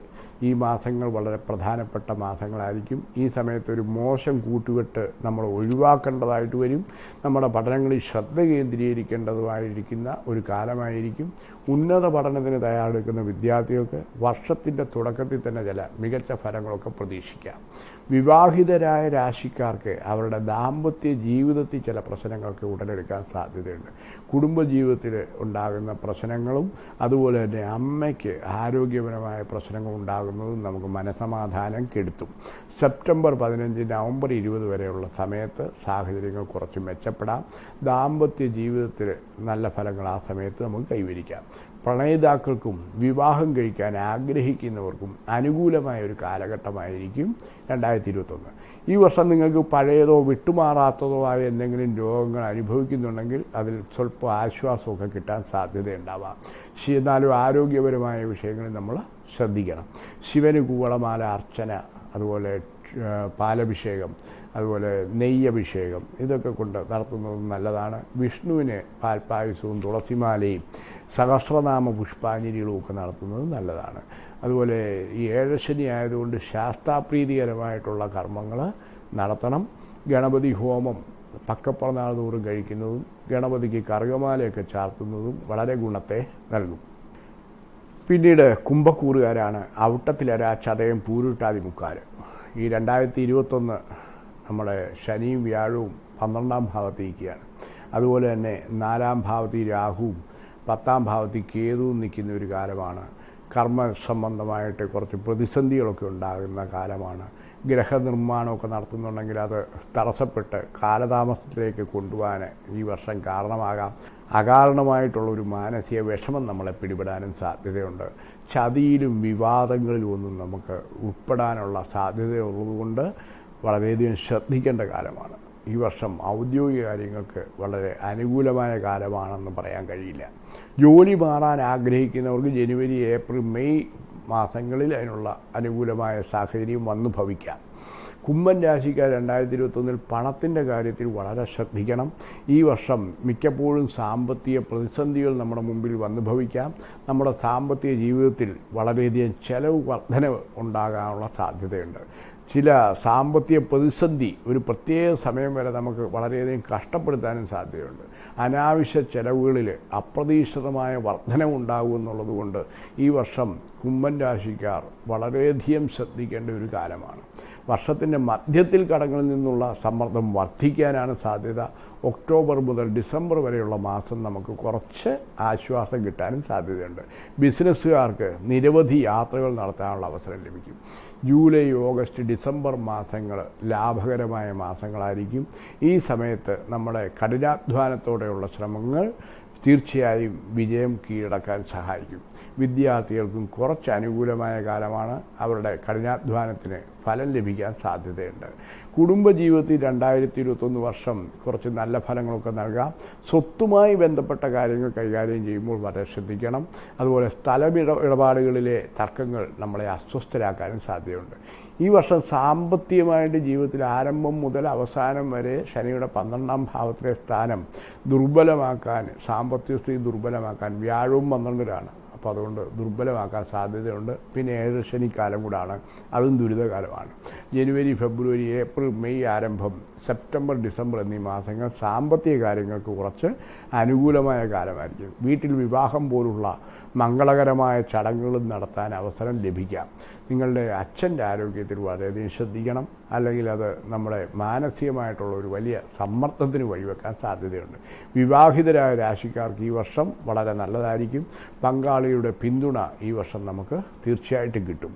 ഈ മാസങ്ങൾ വളരെ പ്രധാനപ്പെട്ട മാസങ്ങളായിരിക്കും. ഈ സമയത്ത് ഒരു മോശം കൂട്ടുകെട്ട് നമ്മൾ ഒഴിവാക്കേണ്ടതായിട്ട് വരും. നമ്മുടെ പഠനങ്ങളിൽ ശ്രദ്ധ കേന്ദ്രീകരിക്കേണ്ടതുമായിരിക്കുന്ന ഒരു കാലമായിരിക്കും. ഉന്നത പഠനത്തിന് തയ്യാറെടുക്കുന്ന വിദ്യാർത്ഥികൾക്ക് വർഷത്തിൻ്റെ തുടക്കത്തിൽ തന്നെ ചില മികച്ച ഫലങ്ങളൊക്കെ പ്രതീക്ഷിക്കാം. വിവാഹിതരായ രാശിക്കാർക്ക് അവരുടെ ദാമ്പത്യ ജീവിതത്തിൽ ചില പ്രശ്നങ്ങൾക്ക് ഉടലെടുക്കാൻ സാധ്യതയുണ്ട്. കുടുംബജീവിതത്തിൽ ഉണ്ടാകുന്ന പ്രശ്നങ്ങളും അതുപോലെ തന്നെ അമ്മയ്ക്ക് ആരോഗ്യപരമായ പ്രശ്നങ്ങൾ ഉണ്ടാകുന്നതും നമുക്ക് മനസമാധാനം കെടുത്തും. സെപ്റ്റംബർ 15 നവംബർ 20 വരെയുള്ള സമയത്ത് സാഹചര്യങ്ങൾ കുറച്ച് മെച്ചപ്പെടാം. ദാമ്പത്യ ജീവിതത്തിൽ നല്ല ഫലങ്ങൾ ആ സമയത്ത് നമുക്ക് കൈവരിക്കാം. പ്രണയിതാക്കൾക്കും വിവാഹം കഴിക്കാൻ ആഗ്രഹിക്കുന്നവർക്കും അനുകൂലമായ ഒരു കാലഘട്ടമായിരിക്കും 2021. ഈ വർഷം നിങ്ങൾക്ക് പഴയതോ വിട്ടുമാറാത്തതോ ആയ എന്തെങ്കിലും രോഗങ്ങൾ അനുഭവിക്കുന്നുണ്ടെങ്കിൽ അതിൽ സ്വല്പം ആശ്വാസമൊക്കെ കിട്ടാൻ സാധ്യതയുണ്ടാവാം. എന്നാലും ആരോഗ്യപരമായ വിഷയങ്ങളിൽ നമ്മൾ ശ്രദ്ധിക്കണം. ശിവന് കൂവളമാല അർച്ചന, അതുപോലെ പാലഭിഷേകം, അതുപോലെ നെയ്യഭിഷേകം ഇതൊക്കെ കൊണ്ട് നടത്തുന്നതും നല്ലതാണ്. വിഷ്ണുവിന് പാൽപ്പായസവും തുളസിമാലയും സഹസ്രനാമ പുഷ്പാഞ്ജലികളും ഒക്കെ നടത്തുന്നത് നല്ലതാണ്. അതുപോലെ ഈ ഏഴശനി ആയതുകൊണ്ട് ശാസ്താപ്രീതികരമായിട്ടുള്ള കർമ്മങ്ങൾ നടത്തണം. ഗണപതി ഹോമം പക്കപ്പറന്നാൾ തോറും കഴിക്കുന്നതും ഗണപതിക്ക് കറുകമാലയൊക്കെ ചാർത്തുന്നതും വളരെ ഗുണത്തെ നൽകും. പിന്നീട് കുംഭക്കൂറുകാരാണ്. ഔട്ടത്തിലരാ ചതയം പൂരുട്ടാതി മുക്കാല്. ഈ 2021 നമ്മുടെ ശനിയും വ്യാഴവും 12ാം ഭാവത്തേക്കാണ്. അതുപോലെ തന്നെ 4ാം ഭാവത്തിൽ രാഹുവും 10ാം ഭാവത്തിൽ കേതുവും നിൽക്കുന്ന ഒരു കാലമാണ്. കർമ്മ സംബന്ധമായിട്ട് കുറച്ച് പ്രതിസന്ധികളൊക്കെ ഉണ്ടാകുന്ന കാലമാണ്. ഗ്രഹനിർമ്മാണമൊക്കെ നടത്തുന്നുണ്ടെങ്കിൽ അത് തടസ്സപ്പെട്ട് കാലതാമസത്തിലേക്ക് കൊണ്ടുപോകാൻ ഈ വർഷം കാരണമാകാം. അകാരണമായിട്ടുള്ളൊരു മാനസിക വിഷമം നമ്മളെ പിടിപെടാനും സാധ്യതയുണ്ട്. ചതിയിലും വിവാദങ്ങളിലും ഒന്നും നമുക്ക് ഉൾപ്പെടാനുള്ള സാധ്യതയുള്ളതുകൊണ്ട് വളരെയധികം ശ്രദ്ധിക്കേണ്ട കാലമാണ്. ഈ വർഷം ഔദ്യോഗിക കാര്യങ്ങൾക്ക് വളരെ അനുകൂലമായ കാലമാണെന്ന് പറയാൻ കഴിയില്ല. ജോലി മാറാൻ ആഗ്രഹിക്കുന്നവർക്ക് ജനുവരി, ഏപ്രിൽ, മെയ് മാസങ്ങളിൽ അതിനുള്ള അനുകൂലമായ സാഹചര്യം വന്നു ഭവിക്കാം. Kumban Yashika and I did Panatin Garity Walada Shatiganam, Ivasham, Mikapur and Sambatia, Prosandial Namambil Vandabavica, Namada Sambati Jivutil, Valadian Cello, whatever Undaga Sather. Chilla Sambatia Posandi, Uripate, Same Valadian Castaperdan Sather. Anavisha Chelaville, Apradishamaya, Vartanavunda, no wonder, Ivasham, Kumanda Shikar, Valadium Satik and Urikaramana. വർഷത്തിന്റെ മധ്യത്തിൽ കടങ്ങളിൽ നിന്നുള്ള സമ്മർദ്ദം വർദ്ധിക്കാനാണ് സാധ്യത ഒക്ടോബർ മുതൽ ഡിസംബർ വരെയുള്ള മാസം നമുക്ക് കുറച്ച് ആശ്വാസം കിട്ടാനും സാധ്യതയുണ്ട് ബിസിനസ്സുകാർക്ക് നിരവധി യാത്രകൾ നടത്താനുള്ള അവസരം ലഭിക്കും ജൂലൈ ഓഗസ്റ്റ് ഡിസംബർ മാസങ്ങൾ ലാഭകരമായ മാസങ്ങളായിരിക്കും ഈ സമയത്ത് നമ്മുടെ കഠിനാധ്വാനത്തോടെയുള്ള ശ്രമങ്ങൾ തീർച്ചയായും വിജയം കീഴടക്കാൻ സഹായിക്കും വിദ്യാർത്ഥികൾക്കും കുറച്ച് അനുകൂലമായ കാലമാണ് അവരുടെ കഠിനാധ്വാനത്തിന് ഫലം ലഭിക്കാൻ സാധ്യതയുണ്ട് കുടുംബജീവിതത്തിൽ 2021 വർഷം കുറച്ച് നല്ല ഫലങ്ങളൊക്കെ നൽകാം സ്വത്തുമായി ബന്ധപ്പെട്ട കാര്യങ്ങൾ കൈകാര്യം ചെയ്യുമ്പോൾ വളരെ ശ്രദ്ധിക്കണം അതുപോലെ സ്ഥലമിടപാടുകളിലെ തർക്കങ്ങൾ നമ്മളെ അസ്വസ്ഥരാക്കാനും സാധ്യതയുണ്ട് ഈ വർഷം സാമ്പത്തികമായിട്ട് ജീവിതത്തിൽ ആരംഭം മുതൽ അവസാനം വരെ ശനിയുടെ 12 ആം ഭാവത്തിലെ സ്ഥാനം ദുർബലമാക്കാൻ സാമ്പത്തിക സ്ഥിതി ദുർബലമാക്കാൻ വ്യാഴവും 12 ആണ് അപ്പോൾ അതുകൊണ്ട് ദുർബലമാക്കാൻ സാധ്യതയുണ്ട് പിന്നെ ഏഴ് ശനിക്കാലം കൂടാണ് അതും ദുരിതകാലമാണ് ജനുവരി ഫെബ്രുവരി ഏപ്രിൽ മെയ് ആരംഭം സെപ്റ്റംബർ ഡിസംബർ എന്നീ മാസങ്ങൾ സാമ്പത്തിക കാര്യങ്ങൾക്ക് കുറച്ച് അനുകൂലമായ കാലമായിരിക്കും വീട്ടിൽ വിവാഹം പോലുള്ള മംഗളകരമായ ചടങ്ങുകൾ നടത്താൻ അവസരം ലഭിക്കാം നിങ്ങളുടെ അച്ഛൻ്റെ ആരോഗ്യത്തിൽ വളരെയധികം ശ്രദ്ധിക്കണം അല്ലെങ്കിൽ അത് നമ്മുടെ മാനസികമായിട്ടുള്ള ഒരു വലിയ സമ്മർദ്ദത്തിന് വഴിവെക്കാൻ സാധ്യതയുണ്ട് വിവാഹിതരായ രാശിക്കാർക്ക് ഈ വർഷം വളരെ നല്ലതായിരിക്കും പങ്കാളിയുടെ പിന്തുണ ഈ വർഷം നമുക്ക് തീർച്ചയായിട്ടും കിട്ടും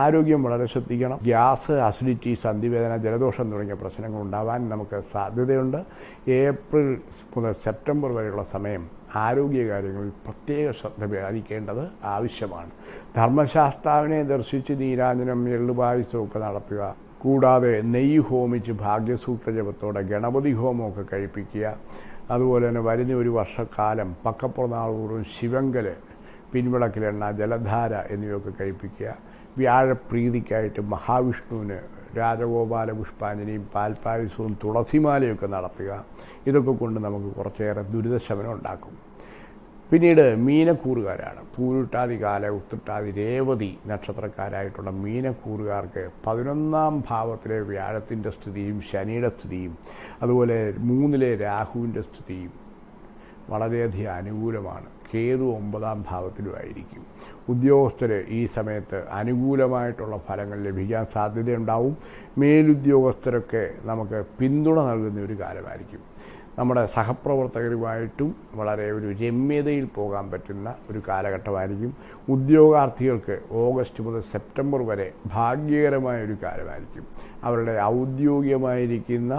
ആരോഗ്യം വളരെ ശ്രദ്ധിക്കണം ഗ്യാസ് അസിഡിറ്റി സന്ധിവേദന ജലദോഷം തുടങ്ങിയ പ്രശ്നങ്ങൾ ഉണ്ടാവാൻ നമുക്ക് സാധ്യതയുണ്ട് ഏപ്രിൽ മുതൽ സെപ്റ്റംബർ വരെയുള്ള സമയം ആരോഗ്യ കാര്യങ്ങളിൽ പ്രത്യേക ശ്രദ്ധ പാലിക്കേണ്ടത് ആവശ്യമാണ് ധർമ്മശാസ്താവിനെ ദർശിച്ച് നീരാഞ്ജനം എള്ളുപായസമൊക്കെ നടത്തുക കൂടാതെ നെയ്യ് ഹോമിച്ച് ഭാഗ്യസൂത്ര ജപത്തോടെ ഗണപതി ഹോമമൊക്കെ കഴിപ്പിക്കുക അതുപോലെ തന്നെ വരുന്ന ഒരു വർഷക്കാലം പക്കപ്രനാളൂറും ശിവങ്കല് പിൻവിളക്കിലെണ്ണ ജലധാര എന്നിവയൊക്കെ കഴിപ്പിക്കുക വ്യാഴപ്രീതിക്കായിട്ട് മഹാവിഷ്ണുവിന് രാജഗോപാല പുഷ്പാഞ്ജലിയും പാൽപ്പായസവും തുളസിമാലയൊക്കെ നടത്തുക ഇതൊക്കെ കൊണ്ട് നമുക്ക് കുറച്ചേറെ ദുരിതശമനം ഉണ്ടാക്കും പിന്നീട് മീനക്കൂറുകാരാണ് പൂരുട്ടാതികാല ഉത്രട്ടാതി രേവതി നക്ഷത്രക്കാരായിട്ടുള്ള മീനക്കൂറുകാർക്ക് 11 ആം ഭാവത്തിലെ വ്യാഴത്തിൻ്റെ സ്ഥിതിയും ശനിയുടെ സ്ഥിതിയും അതുപോലെ 3 രാഹുവിൻ്റെ സ്ഥിതിയും വളരെയധികം അനുകൂലമാണ് കേതു 9 ആം ഭാവത്തിലുമായിരിക്കും ഉദ്യോഗസ്ഥരെ ഈ സമയത്ത് അനുകൂലമായിട്ടുള്ള ഫലങ്ങൾ ലഭിക്കാൻ സാധ്യതയുണ്ടാവും മേലുദ്യോഗസ്ഥരൊക്കെ നമുക്ക് പിന്തുണ നൽകുന്ന ഒരു കാലമായിരിക്കും നമ്മുടെ സഹപ്രവർത്തകരുമായിട്ടും വളരെ ഒരു രമ്യതയിൽ പോകാൻ പറ്റുന്ന ഒരു കാലഘട്ടമായിരിക്കും ഉദ്യോഗാർത്ഥികൾക്ക് ഓഗസ്റ്റ് മുതൽ സെപ്റ്റംബർ വരെ ഭാഗ്യകരമായ ഒരു കാലമായിരിക്കും അവരുടെ ഔദ്യോഗികമായിരിക്കുന്ന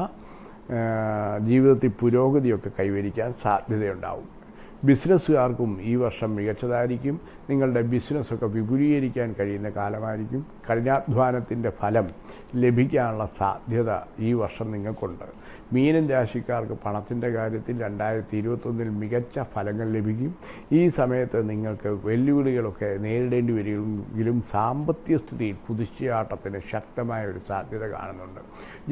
ജീവിതത്തിൽ പുരോഗതിയൊക്കെ കൈവരിക്കാൻ സാധ്യതയുണ്ടാവും ബിസിനസ്സുകാർക്കും ഈ വർഷം മികച്ചതായിരിക്കും നിങ്ങളുടെ ബിസിനസ്സൊക്കെ വിപുലീകരിക്കാൻ കഴിയുന്ന കാലമായിരിക്കും കഠിനാധ്വാനത്തിൻ്റെ ഫലം ലഭിക്കാനുള്ള സാധ്യത ഈ വർഷം നിങ്ങൾക്കുണ്ട് മീനം രാശിക്കാർക്ക് പണത്തിൻ്റെ കാര്യത്തിൽ 2021 മികച്ച ഫലങ്ങൾ ലഭിക്കും ഈ സമയത്ത് നിങ്ങൾക്ക് വെല്ലുവിളികളൊക്കെ നേരിടേണ്ടി വരികയെങ്കിലും സാമ്പത്തിക സ്ഥിതിയിൽ കുതിച്ചുചാട്ടത്തിന് ശക്തമായ ഒരു സാധ്യത കാണുന്നുണ്ട്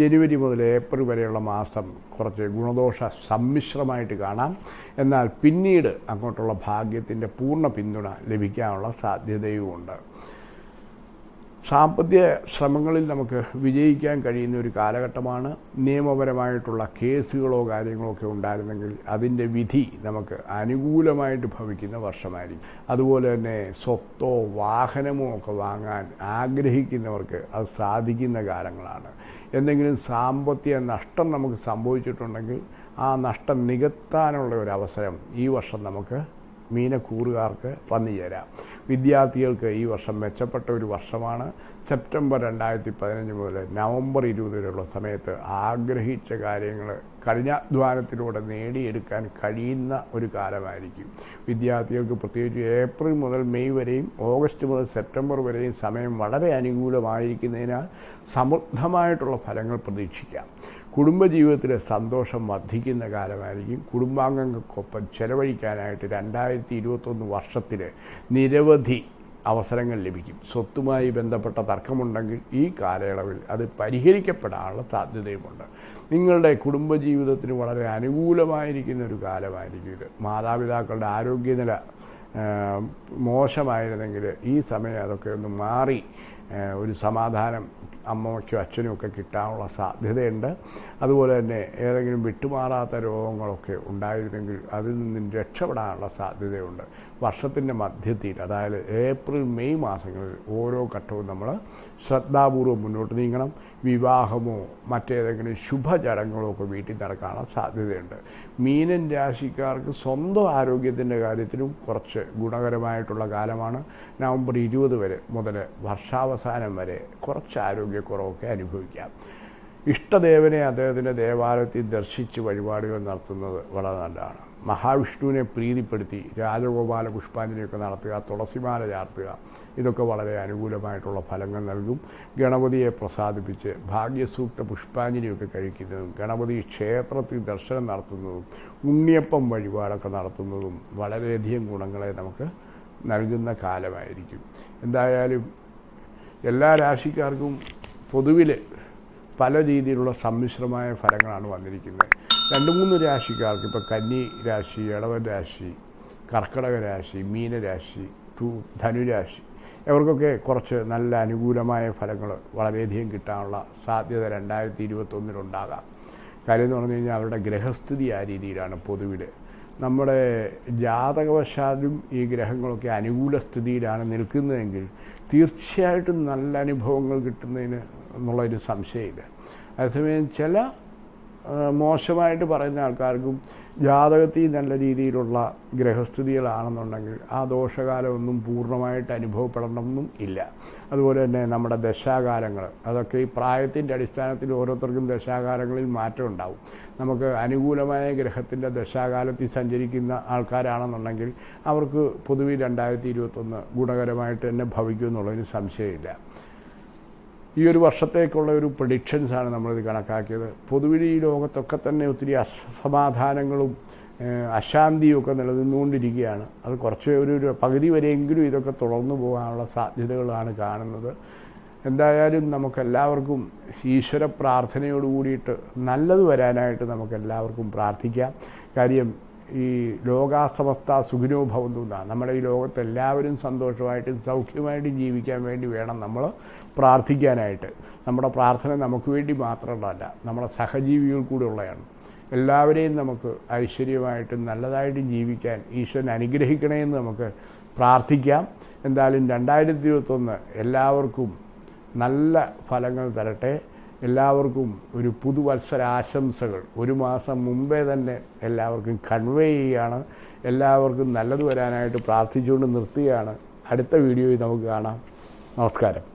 ജനുവരി മുതൽ ഏപ്രിൽ വരെയുള്ള മാസം കുറച്ച് ഗുണദോഷ സമ്മിശ്രമായിട്ട് കാണാം എന്നാൽ പിന്നീട് അങ്ങോട്ടുള്ള ഭാഗ്യത്തിൻ്റെ പൂർണ്ണ പിന്തുണ ലഭിക്കാനുള്ള സാധ്യതയുമുണ്ട് സാമ്പത്തിക ശ്രമങ്ങളിൽ നമുക്ക് വിജയിക്കാൻ കഴിയുന്ന ഒരു കാലഘട്ടമാണ് നിയമപരമായിട്ടുള്ള കേസുകളോ കാര്യങ്ങളോ ഒക്കെ ഉണ്ടായിരുന്നെങ്കിൽ അതിൻ്റെ വിധി നമുക്ക് അനുകൂലമായിട്ട് ഭവിക്കുന്ന വർഷമായിരിക്കും അതുപോലെ തന്നെ സ്വത്തോ വാഹനമോ ഒക്കെ വാങ്ങാൻ ആഗ്രഹിക്കുന്നവർക്ക് അത് സാധിക്കുന്ന കാലങ്ങളാണ് എന്തെങ്കിലും സാമ്പത്തിക നഷ്ടം നമുക്ക് സംഭവിച്ചിട്ടുണ്ടെങ്കിൽ ആ നഷ്ടം നികത്താനുള്ള ഒരു അവസരം ഈ വർഷം നമുക്ക് മീനക്കൂറുകാർക്ക് വന്നു ചേരാം വിദ്യാർത്ഥികൾക്ക് ഈ വർഷം മെച്ചപ്പെട്ട ഒരു വർഷമാണ് സെപ്റ്റംബർ 2015 മുതൽ നവംബർ 20 വരെയുള്ള സമയത്ത് ആഗ്രഹിച്ച കാര്യങ്ങൾ കഠിനാധ്വാനത്തിലൂടെ നേടിയെടുക്കാൻ കഴിയുന്ന ഒരു കാലമായിരിക്കും വിദ്യാർത്ഥികൾക്ക് പ്രത്യേകിച്ച് ഏപ്രിൽ മുതൽ മെയ് വരെയും ഓഗസ്റ്റ് മുതൽ സെപ്റ്റംബർ വരെയും സമയം വളരെ അനുകൂലമായിരിക്കുന്നതിനാൽ സമൃദ്ധമായിട്ടുള്ള ഫലങ്ങൾ പ്രതീക്ഷിക്കാം കുടുംബജീവിതത്തിലെ സന്തോഷം വർദ്ധിക്കുന്ന കാലമായിരിക്കും കുടുംബാംഗങ്ങൾക്കൊപ്പം ചെലവഴിക്കാനായിട്ട് 2021 വർഷത്തിൽ നിരവധി അവസരങ്ങൾ ലഭിക്കും. സ്വത്തുമായി ബന്ധപ്പെട്ട തർക്കമുണ്ടെങ്കിൽ ഈ കാലയളവിൽ അത് പരിഹരിക്കപ്പെടാനുള്ള സാധ്യതയുമുണ്ട്. നിങ്ങളുടെ കുടുംബജീവിതത്തിന് വളരെ അനുകൂലമായിരിക്കുന്ന ഒരു കാലമായിരിക്കും ഇത്. മാതാപിതാക്കളുടെ ആരോഗ്യനില മോശമായിരുന്നെങ്കിൽ ഈ സമയം അതൊക്കെ ഒന്ന് മാറി ഒരു സമാധാനം അമ്മയ്ക്കും അച്ഛനും ഒക്കെ കിട്ടാനുള്ള സാധ്യതയുണ്ട്. അതുപോലെ തന്നെ ഏതെങ്കിലും വിട്ടുമാറാത്ത രോഗങ്ങളൊക്കെ ഉണ്ടായിരുന്നെങ്കിൽ അതിൽ നിന്നും രക്ഷപ്പെടാനുള്ള സാധ്യതയുണ്ട്. വർഷത്തിൻ്റെ മധ്യത്തിൽ, അതായത് ഏപ്രിൽ മെയ് മാസങ്ങളിൽ ഓരോ ഘട്ടവും നമ്മൾ ശ്രദ്ധാപൂർവ്വം മുന്നോട്ട് നീങ്ങണം. വിവാഹമോ മറ്റേതെങ്കിലും ശുഭചടങ്ങുകളോ ഒക്കെ വീട്ടിൽ നടക്കാനുള്ള സാധ്യതയുണ്ട്. മീനൻ രാശിക്കാർക്ക് സ്വന്തം ആരോഗ്യത്തിൻ്റെ കാര്യത്തിലും കുറച്ച് ഗുണകരമായിട്ടുള്ള കാലമാണ്. നവംബർ 20 വരെ മുതൽ വർഷാവസാനം വരെ കുറച്ച് ആരോഗ്യക്കുറവൊക്കെ അനുഭവിക്കാം. ഇഷ്ടദേവനെ അദ്ദേഹത്തിൻ്റെ ദേവാലയത്തിൽ ദർശിച്ച് വഴിപാടുകൾ നടത്തുന്നത് വളരെ നല്ലതാണ്. മഹാവിഷ്ണുവിനെ പ്രീതിപ്പെടുത്തി രാജഗോപാല പുഷ്പാഞ്ജലിയൊക്കെ നടത്തുക, തുളസിമാല ചാർത്തുക, ഇതൊക്കെ വളരെ അനുകൂലമായിട്ടുള്ള ഫലങ്ങൾ നൽകും. ഗണപതിയെ പ്രസാദിപ്പിച്ച് ഭാഗ്യസൂക്ത പുഷ്പാഞ്ജലിയൊക്കെ കഴിക്കുന്നതും ഗണപതി ക്ഷേത്രത്തിൽ ദർശനം നടത്തുന്നതും ഉണ്ണിയപ്പം വഴിപാടൊക്കെ നടത്തുന്നതും വളരെയധികം ഗുണങ്ങളെ നമുക്ക് നൽകുന്ന കാലമായിരിക്കും. എന്തായാലും എല്ലാ രാശിക്കാർക്കും പൊതുവിൽ പല രീതിയിലുള്ള സമ്മിശ്രമായ ഫലങ്ങളാണ് വന്നിരിക്കുന്നത്. 2-3 രാശിക്കാർക്ക് ഇപ്പോൾ കന്നി രാശി, ഇടവൻ രാശി, കർക്കിടക രാശി, മീനരാശി, ധനുരാശി, ഇവർക്കൊക്കെ കുറച്ച് നല്ല അനുകൂലമായ ഫലങ്ങൾ വളരെയധികം കിട്ടാനുള്ള സാധ്യത 2021 കാര്യം എന്ന് പറഞ്ഞു കഴിഞ്ഞാൽ അവരുടെ ഗ്രഹസ്ഥിതി ആ രീതിയിലാണ്. പൊതുവിൽ നമ്മുടെ ജാതകവശാലും ഈ ഗ്രഹങ്ങളൊക്കെ അനുകൂല സ്ഥിതിയിലാണ് നിൽക്കുന്നതെങ്കിൽ തീർച്ചയായിട്ടും നല്ല അനുഭവങ്ങൾ കിട്ടുന്നതിന് എന്നുള്ളൊരു സംശയമില്ല. അതേസമയം ചില മോശമായിട്ട് പറയുന്ന ആൾക്കാർക്കും ജാതകത്തിൽ നല്ല രീതിയിലുള്ള ഗ്രഹസ്ഥിതികളാണെന്നുണ്ടെങ്കിൽ ആ ദോഷകാലമൊന്നും പൂർണ്ണമായിട്ട് അനുഭവപ്പെടണമെന്നും ഇല്ല. അതുപോലെ തന്നെ നമ്മുടെ ദശാകാലങ്ങൾ, അതൊക്കെ ഈ പ്രായത്തിൻ്റെ അടിസ്ഥാനത്തിൽ ഓരോരുത്തർക്കും ദശാകാലങ്ങളിൽ മാറ്റം ഉണ്ടാവും. നമുക്ക് അനുകൂലമായ ഗ്രഹത്തിൻ്റെ ദശാകാലത്തിൽ സഞ്ചരിക്കുന്ന ആൾക്കാരാണെന്നുണ്ടെങ്കിൽ അവർക്ക് പൊതുവെ 2021 ഗുണകരമായിട്ട് തന്നെ ഭവിക്കുമെന്നുള്ളതിന് സംശയമില്ല. ഈ ഒരു വർഷത്തേക്കുള്ള ഒരു പ്രഡിക്ഷൻസാണ് നമ്മളിത് കണക്കാക്കിയത്. പൊതുവിൽ ഈ ലോകത്തൊക്കെ തന്നെ ഒത്തിരി അസമാധാനങ്ങളും അശാന്തിയും ഒക്കെ നിലനിന്നുകൊണ്ടിരിക്കുകയാണ്. അത് കുറച്ച് ഒരു പകുതി വരെയെങ്കിലും ഇതൊക്കെ തുടർന്നു പോകാനുള്ള സാധ്യതകളാണ് കാണുന്നത്. എന്തായാലും നമുക്കെല്ലാവർക്കും ഈശ്വര പ്രാർത്ഥനയോട് കൂടിയിട്ട് നല്ലത് വരാനായിട്ട് നമുക്കെല്ലാവർക്കും പ്രാർത്ഥിക്കാം. കാര്യം ഈ ലോകാസമസ്ത സുഖിനോ ഭവന്തു എന്നാണ്. നമ്മുടെ ഈ ലോകത്തെല്ലാവരും സന്തോഷമായിട്ടും സൗഖ്യമായിട്ടും ജീവിക്കാൻ വേണ്ടി വേണം നമ്മൾ പ്രാർത്ഥിക്കാനായിട്ട്. നമ്മുടെ പ്രാർത്ഥന നമുക്ക് വേണ്ടി മാത്രമല്ല, നമ്മുടെ സഹജീവികൾ കൂടെ ഉള്ളതാണ്. എല്ലാവരെയും നമുക്ക് ഐശ്വര്യമായിട്ടും നല്ലതായിട്ടും ജീവിക്കാൻ ഈശ്വരൻ അനുഗ്രഹിക്കണമെന്ന് നമുക്ക് പ്രാർത്ഥിക്കാം. എന്തായാലും 2021 എല്ലാവർക്കും നല്ല ഫലങ്ങൾ തരട്ടെ. എല്ലാവർക്കും ഒരു പുതുവത്സര ആശംസകൾ 1 മാസം മുമ്പേ തന്നെ എല്ലാവർക്കും കൺവേ ചെയ്യുകയാണ്. എല്ലാവർക്കും നല്ലത് വരാനായിട്ട് പ്രാർത്ഥിച്ചുകൊണ്ട് നിർത്തുകയാണ്. അടുത്ത വീഡിയോയിൽ നമുക്ക് കാണാം. നമസ്കാരം.